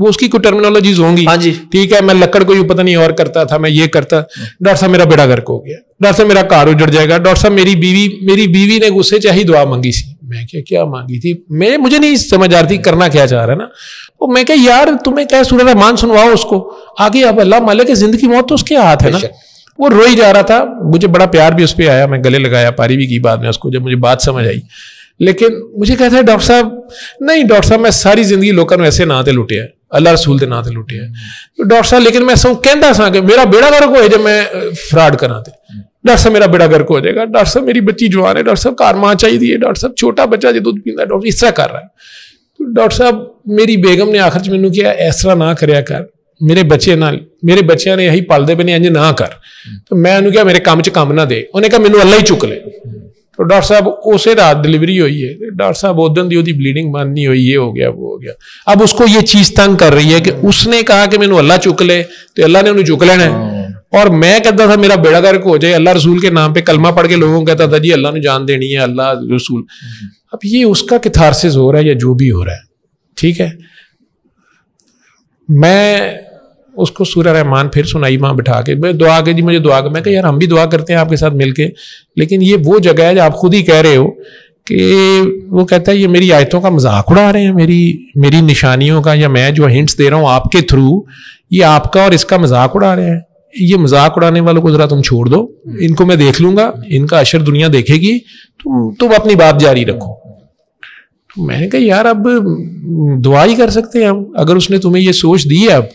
वो उसकी कोई टर्मिनोलॉजीज होंगी, हाँ जी ठीक है, मैं लकड़ को पता नहीं और करता था, मैं ये करता, डॉक्टर साहब मेरा बेड़ा गर्क हो गया, डॉक्टर साहब मेरा कार उजड़ जाएगा, डॉक्टर साहब मेरी बीवी ने गुस्से से ही दुआ मांगी सी, मैं क्या मांगी थी, मैं मुझे नहीं समझ आ रही थी करना क्या चाह रहा है ना। तो मैं क्या यार तुम्हें क्या सूरह रहमान सुनवाओ उसको आगे, अब अल्लाह मालिक की जिंदगी मौत तो उसके हाथ है ना। वो रोई जा रहा था, मुझे बड़ा प्यार भी उस पर आया, मैं गले लगाया, पारी भी की बाद में उसको जब मुझे बात समझ आई, लेकिन मुझे कहता है डॉक्टर साहब नहीं डॉक्टर साहब मैं सारी जिंदगी लोगों ने ऐसे ना तो लुटिया, अल्लाह रसूल के ना तो लुटिया तो डॉक्टर साहब, लेकिन मैं सब कहता सा कि मेरा बेड़ा गर्क हो जब मैं फ्रॉड करा तो डॉक्टर साहब मेरा बेड़ा गर्क हो जाएगा, डॉक्टर साहब मेरी बच्ची जवान है, डॉक्टर साहब कार माँ चाहिए, डॉक्टर साहब छोटा बच्चा जो दूध पीता है, डॉक्टर इस तरह कर रहा है। तो डॉक्टर साहब मेरी बेगम ने आखिर मैनू किया इस तरह ना करा कर, मेरे बच्चों ने यही पालते पे ने इंज ना कर, तो मैं उन्होंने कहा मेरे काम च कम ना दे, उन्हें कहा मैनू अल्लाह ही चुक ले। तो डॉक्टर साहब उस रात डिलीवरी हुई है, डॉक्टर साहब उस दिन की ब्लीडिंग बंद नहीं हुई, ये हो गया वो हो गया, अब उसको ये चीज तंग कर रही है कि उसने कहा कि मैनू अल्लाह चुक ले तो अल्लाह ने उन्हें चुक लेना है, और मैं कहता था मेरा बेड़ा गर्क हो जाए, अल्लाह रसूल के नाम पे कलमा पढ़ के लोगों को कहता था जी अल्लाह ने जान देनी है अल्लाह रसूल। अब ये उसका कैथारसिस हो रहा है या जो भी हो रहा है, ठीक है। मैं उसको सूरह रहमान फिर सुनाई माँ बिठा के, मैं दुआ के जी मुझे दुआ कर, मैं कहा यार हम भी दुआ करते हैं आपके साथ मिलके, लेकिन ये वो जगह है जो आप खुद ही कह रहे हो कि वो कहता है ये मेरी आयतों का मजाक उड़ा रहे हैं, मेरी निशानियों का, या मैं जो हिंट्स दे रहा हूँ आपके थ्रू ये आपका और इसका मजाक उड़ा रहे हैं। ये मजाक उड़ाने वालों को जरा तुम छोड़ दो, इनको मैं देख लूंगा, इनका अशर दुनिया देखेगी, तुम अपनी बात जारी रखो। मैंने कहा यार अब दुआ ही कर सकते हैं हम, अगर उसने तुम्हें ये सोच दी है अब,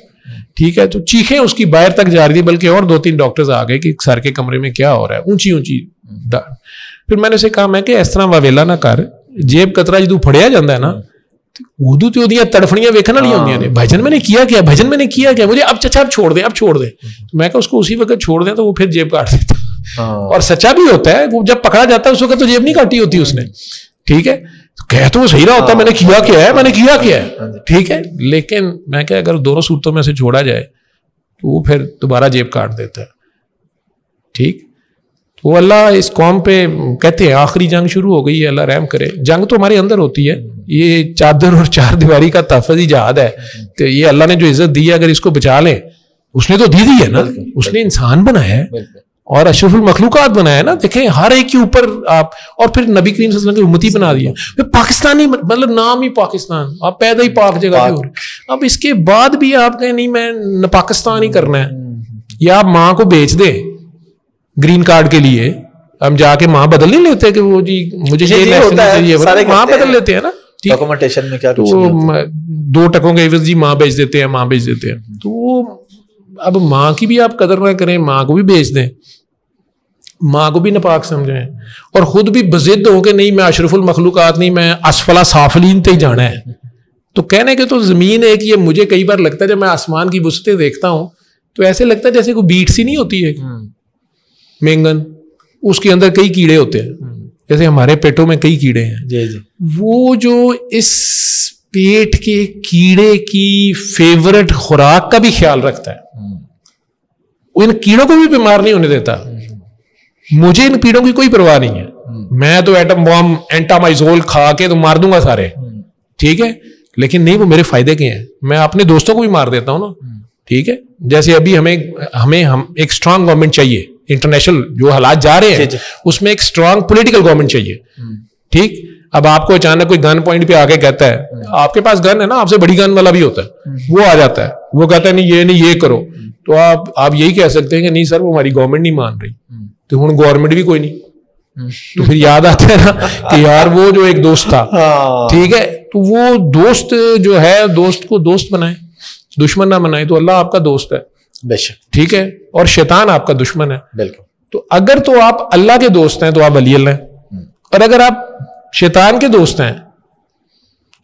ठीक है। तो चीखें उसकी बाहर तक जा रही थी, बल्कि और 2-3 डॉक्टर्स आ गए कि सर के कमरे में क्या हो रहा है, ऊंची ऊंची। फिर मैंने उसे कहा मैं कि इस तरह वावेला ना कर, जेब कतरा जो फड़िया जाता है ना उदू तो तड़फड़ियां वेखना नहीं होंगे ने, भजन मैंने किया क्या, भजन मैंने किया क्या, मुझे अब चचा अब छोड़ दे, अब छोड़ दे। तो मैं कहा उसको उसी वक्त छोड़ दे, तो वो फिर जेब काट देता, और सच्चा भी होता है वो, जब पकड़ा जाता है उस वक्त तो जेब नहीं काटी होती उसने, ठीक है, कह तो वो सही रहा होता है मैंने किया क्या है, मैंने किया क्या है, ठीक है। लेकिन मैं क्या अगर दोनों सूरतों में से छोड़ा जाए तो वो फिर दोबारा जेब काट देता है, ठीक। तो अल्लाह इस कौम पे कहते हैं आखिरी जंग शुरू हो गई है, अल्लाह रहम करे। जंग तो हमारे अंदर होती है, ये चादर और 4 दीवारी का तहफ़्फ़ुज़ी जहाद है, तो ये अल्लाह ने जो इज्जत दी है अगर इसको बचा लें, उसने तो दी है ना, उसने इंसान बनाया है और अशरफुल मखलूकात बनाया ना, देखें हर एक के ऊपर आप, और फिर नबी करीम सल्लल्लाहु अलैहि वसल्लम की उम्मती बना दिया, फिर पाकिस्तानी मतलब नाम ही पाकिस्तान, आप पैदा ही पाक जगह हो। अब इसके बाद भी आप कहें नहीं मैं पाकिस्तान ही करना है, या आप माँ को बेच दे ग्रीन कार्ड के लिए, हम जाके माँ बदल नहीं लेते कि वो जी मुझे माँ बदल लेते हैं ना, डॉक्यूमेंटेशन में क्या 2 टकों के एवज जी माँ बेच देते हैं। तो अब माँ की भी आप कदर ना करें, माँ को भी बेच दें, माँ को भी नापाक समझें, और खुद भी बजिद हो के नहीं मैं अशरफुल मखलूकात नहीं, मैं असफला साफलीन पे ही जाना है। तो कहने के तो ज़मीन है कि ये मुझे कई बार लगता है जब मैं आसमान की बुस्तें देखता हूँ तो ऐसे लगता है जैसे कोई बीट सी नहीं होती है मेंगन, उसके अंदर कई कीड़े होते हैं, जैसे हमारे पेटों में कई कीड़े हैं, जी। वो जो इस पेट के कीड़े की फेवरेट खुराक का भी ख्याल रखता है, वो इन कीड़ों को भी बीमार नहीं होने देता, मुझे इन कीड़ों की कोई परवाह नहीं है, मैं तो एटम बम एंटामाइजोल खा के तो मार दूंगा सारे, ठीक है, लेकिन नहीं वो मेरे फायदे के हैं, मैं अपने दोस्तों को भी मार देता हूँ ना, ठीक है। जैसे अभी हम एक स्ट्रांग गवर्नमेंट चाहिए, इंटरनेशनल जो हालात जा रहे हैं उसमें एक स्ट्रांग पॉलिटिकल गवर्नमेंट चाहिए, ठीक। अब आपको अचानक कोई गन पॉइंट पे आके कहता है, आपके पास गन है ना, आपसे बड़ी गन वाला भी होता है, वो आ जाता है, वो कहता है नहीं ये करो, तो आप यही कह सकते हैं कि नहीं सर वो हमारी गवर्नमेंट नहीं मान रही, तो हूँ गवर्नमेंट भी कोई नहीं, तो फिर याद आता है ना कि यार वो जो एक दोस्त था, ठीक है, तो वो दोस्त जो है, दोस्त को दोस्त बनाए, दुश्मन ना बनाए। तो अल्लाह आपका दोस्त है बेशक, ठीक है, और शैतान आपका दुश्मन है, बिल्कुल। तो अगर तो आप अल्लाह के दोस्त हैं तो आप वली अल्लाह हैं, और अगर आप शैतान के दोस्त हैं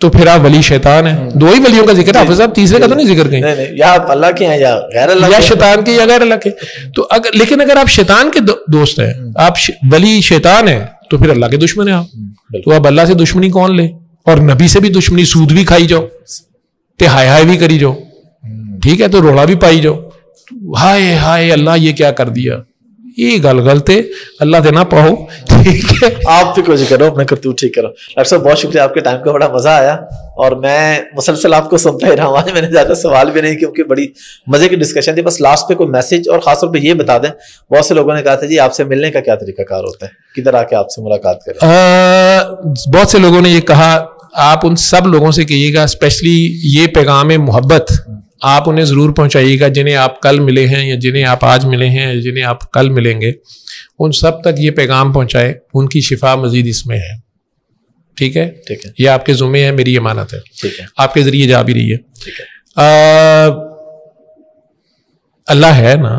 तो फिर आप वली शैतान हैं। दो ही वलियों का जिक्र है, हाफिज साहब, तीसरे का तो नहीं जिक्र कहीं। या आप अल्लाह के हैं या गैर अल्लाह, या शैतान के या गैर अल्लाह के। तो अगर, लेकिन अगर आप शैतान के दोस्त हैं, आप वली शैतान हैं, तो फिर अल्लाह के दुश्मन हैं आप। तो आप अल्लाह से दुश्मनी कौन ले, और नबी से भी दुश्मनी, सूद भी खाई जाओ, ते हाय हाय भी करी जाओ, ठीक है, तो रोड़ा भी पाई जाओ, हाय हाय अल्लाह ये क्या कर दिया, ये गल गलते अल्लाह देना पाओ, ठीक है। आप भी कोशिश करो, अपने करतूत ठीक करो। डॉक्टर साहब बहुत शुक्रिया आपके टाइम का, बड़ा मजा आया, और मैं मुसलसल आपको सुनता ही रहा। मैंने ज्यादा सवाल भी नहीं, क्योंकि बड़ी मजे की डिस्कशन थी। बस लास्ट पे कोई मैसेज, और खासतौर पे ये बता दें, बहुत से लोगों ने कहा था जी आपसे मिलने का क्या तरीकाकार होता है, किधर आके आपसे मुलाकात करें? बहुत से लोगों ने ये कहा, आप उन सब लोगों से कहिएगा, स्पेशली ये पैगाम ए मोहब्बत आप उन्हें ज़रूर पहुंचाइएगा, जिन्हें आप कल मिले हैं या जिन्हें आप आज मिले हैं या जिन्हें आप कल मिलेंगे, उन सब तक ये पैगाम पहुंचाए। उनकी शिफा मजीद इसमें है, ठीक है, ठीक है, ये आपके जुम्मे है, मेरी अमानत है, ठीक है, आपके जरिए जा भी रही है, ठीक है। अल्लाह है ना,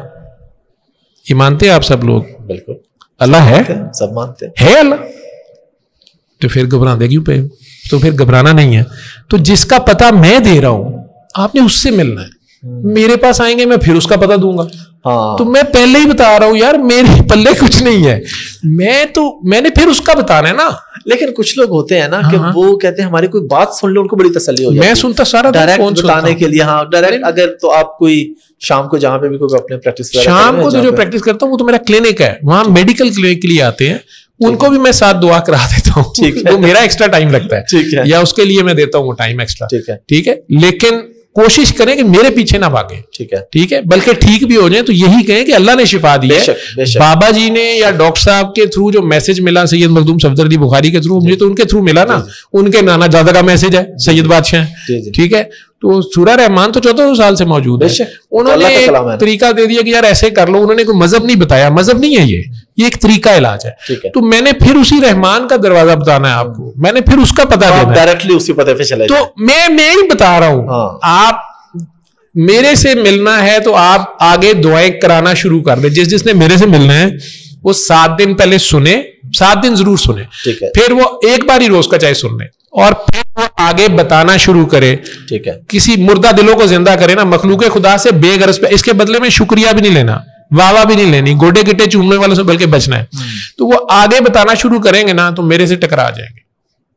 ये मानते हैं आप सब लोग? बिल्कुल, अल्लाह है, सब मानते हैं, है अल्लाह, तो फिर घबराते क्यों पे? तो फिर घबराना नहीं है। तो जिसका पता मैं दे रहा हूं, आपने उससे मिलना है, मेरे पास आएंगे, मैं फिर उसका पता दूंगा। हाँ। तो मैं पहले ही बता रहा हूँ यार, मेरे पल्ले कुछ नहीं है, मैंने फिर उसका बताना है ना। लेकिन कुछ लोग होते हैं ना, हाँ, कि वो कहते हैं हमारी कोई बात सुन लो, उनको बड़ी तसल्ली हो जाती है। मैं सुनता सारा डायरेक्ट बताने के लिए, हाँ डायरेक्ट। अगर तो आप कोई शाम को जहाँ पे भी कोई अपने प्रैक्टिस, शाम को जो प्रैक्टिस करता हूँ वो तो मेरा क्लिनिक है, वहाँ मेडिकल क्लिनिक के लिए आते हैं, उनको भी मैं साथ दुआ करा देता हूँ, वो मेरा एक्स्ट्रा टाइम लगता है, ठीक है, या उसके लिए मैं देता हूँ टाइम एक्स्ट्रा, ठीक है, ठीक है। लेकिन कोशिश करें कि मेरे पीछे ना भागे, ठीक है, ठीक है, बल्कि ठीक भी हो जाए तो यही कहें कि अल्लाह ने शिफा दी है। बाबा जी ने या डॉक्टर साहब के थ्रू जो मैसेज मिला, सैयद मखदूम सफदर अली बुखारी के थ्रू, मुझे तो उनके थ्रू मिला ना, उनके नाना दादा का मैसेज है, सैयद बादशाह, ठीक है। तो सूरह रहमान तो 1400 साल से मौजूद है, उन्होंने तरीका दे दिया कि यार ऐसे कर लो, उन्होंने कोई मजहब नहीं बताया, मजहब नहीं है ये एक तरीका इलाज है। तो मैंने फिर उसी रहमान का दरवाजा बताना है आपको, मैंने फिर उसका पता देना, डायरेक्टली उसी पते पे चले। तो मैं ही बता रहा हूँ, आप मेरे से मिलना है तो आप आगे दुआएं कराना शुरू कर दे। जिस जिसने मेरे से मिलना है वो 7 दिन पहले सुने, 7 दिन जरूर सुने, फिर वो एक बार ही रोज का चाहे सुन ले, और फिर वो आगे बताना शुरू करे, ठीक है, किसी मुर्दा दिलों को जिंदा करे ना, मखलूक खुदा से बेगरज पे। इसके बदले में शुक्रिया भी नहीं लेना, वावा भी नहीं लेनी, गोडे गिट्टे चूमने वालों से बल्कि बचना है। तो वो आगे बताना शुरू करेंगे ना तो मेरे से टकरा जाएंगे,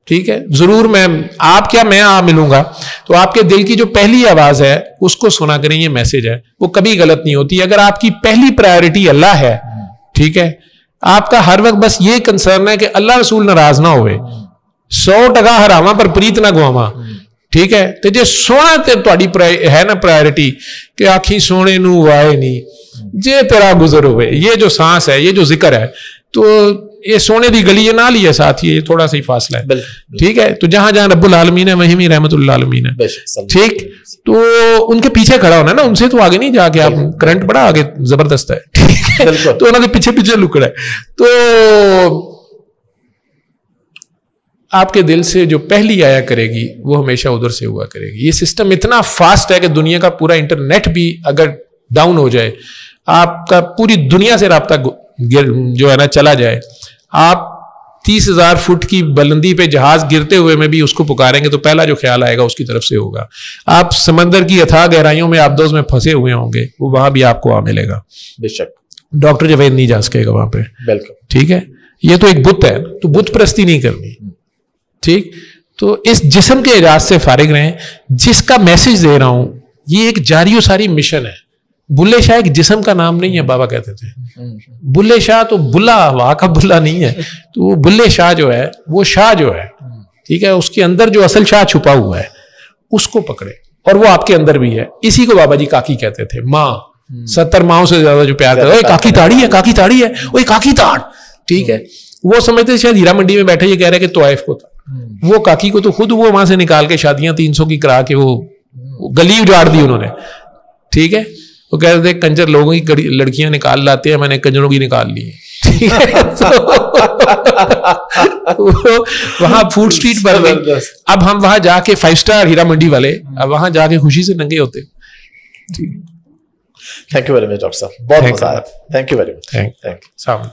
ठीक है, जरूर। मैं आप मिलूंगा तो आपके दिल की जो पहली आवाज है उसको सुना करें, ये मैसेज है, वो कभी गलत नहीं होती। अगर आपकी पहली प्रायोरिटी अल्लाह है, ठीक है, आपका हर वक्त बस ये कंसर्न है कि अल्लाह रसूल नाराज ना होवे, 100 टका हरावा पर प्रीत ना गुआवा, ठीक है। तो जो सोना ते है ना प्रायोरिटी कि आखी सोने नू वाए नहीं, जे तेरा गुजर हुए, ये जो सांस है, ये जो जिक्र है, तो ये सोने दी गली ये ना लिया साथ, ये थोड़ा सा ही फासला है, ठीक है। तो जहां जहां रब्बुल आलमीन है वहीं रहमतुल आलमीन है, ठीक। तो उनके पीछे खड़ा होना ना, उनसे तो आगे नहीं जाके आप, करंट बड़ा आगे जबरदस्त है, ठीक है, तो उन्होंने पीछे पीछे लुकड़ा है। तो आपके दिल से जो पहली आया करेगी वो हमेशा उधर से हुआ करेगी। ये सिस्टम इतना फास्ट है कि दुनिया का पूरा इंटरनेट भी अगर डाउन हो जाए, आपका पूरी दुनिया से राब्ता जो है ना चला जाए, आप 30,000 फुट की बुलंदी पे जहाज गिरते हुए में भी उसको पुकारेंगे तो पहला जो ख्याल आएगा उसकी तरफ से होगा। आप समंदर की अथाह गहराइयों में आबदोज में फंसे हुए होंगे, वो वहां भी आपको आ मिलेगा बेशक। डॉक्टर जावेद नहीं जा सकेगा वहां पे, बिल्कुल, ठीक है, ये तो एक बुत है, तो बुत परस्ती नहीं करनी, ठीक। तो इस जिस्म के एजाज से फारिग रहें, जिसका मैसेज दे रहा हूं ये एक जारियो सारी मिशन है। बुल्ले शाह एक जिस्म का नाम नहीं है, बाबा कहते थे बुल्ले शाह, तो बुल्ला हवा का बुल्ला नहीं है, तो वो बुल्ले शाह जो है, वो शाह जो है, ठीक है, उसके अंदर जो असल शाह छुपा हुआ है उसको पकड़े, और वो आपके अंदर भी है। इसी को बाबा जी काकी कहते थे, माँ 70 माँओं से ज्यादा जो प्यार करते, काकी ताड़ी है, काकी ताड़ी है, ओए काकी ताड़, ठीक है। वो समझते शायद हीरा मंडी में बैठे ये कह रहे कि तोयफ को था, वो काकी को तो खुद वो वहां से निकाल के शादियां 300 की करा के वो गली उजाड़ दी उन्होंने, ठीक है। वो कहते थे कंजर लोगों की लड़कियां निकाल लाते हैं, मैंने कंजरों की निकाल ली है। ठीक है। तो वहाँ फूड स्ट्रीट पर अब हम वहां जाके 5 स्टार हीरा मंडी वाले अब वहां जाके खुशी से नंगे होते। Thank you very much doctor साहब, बहुत मजा आया। Thank you very much.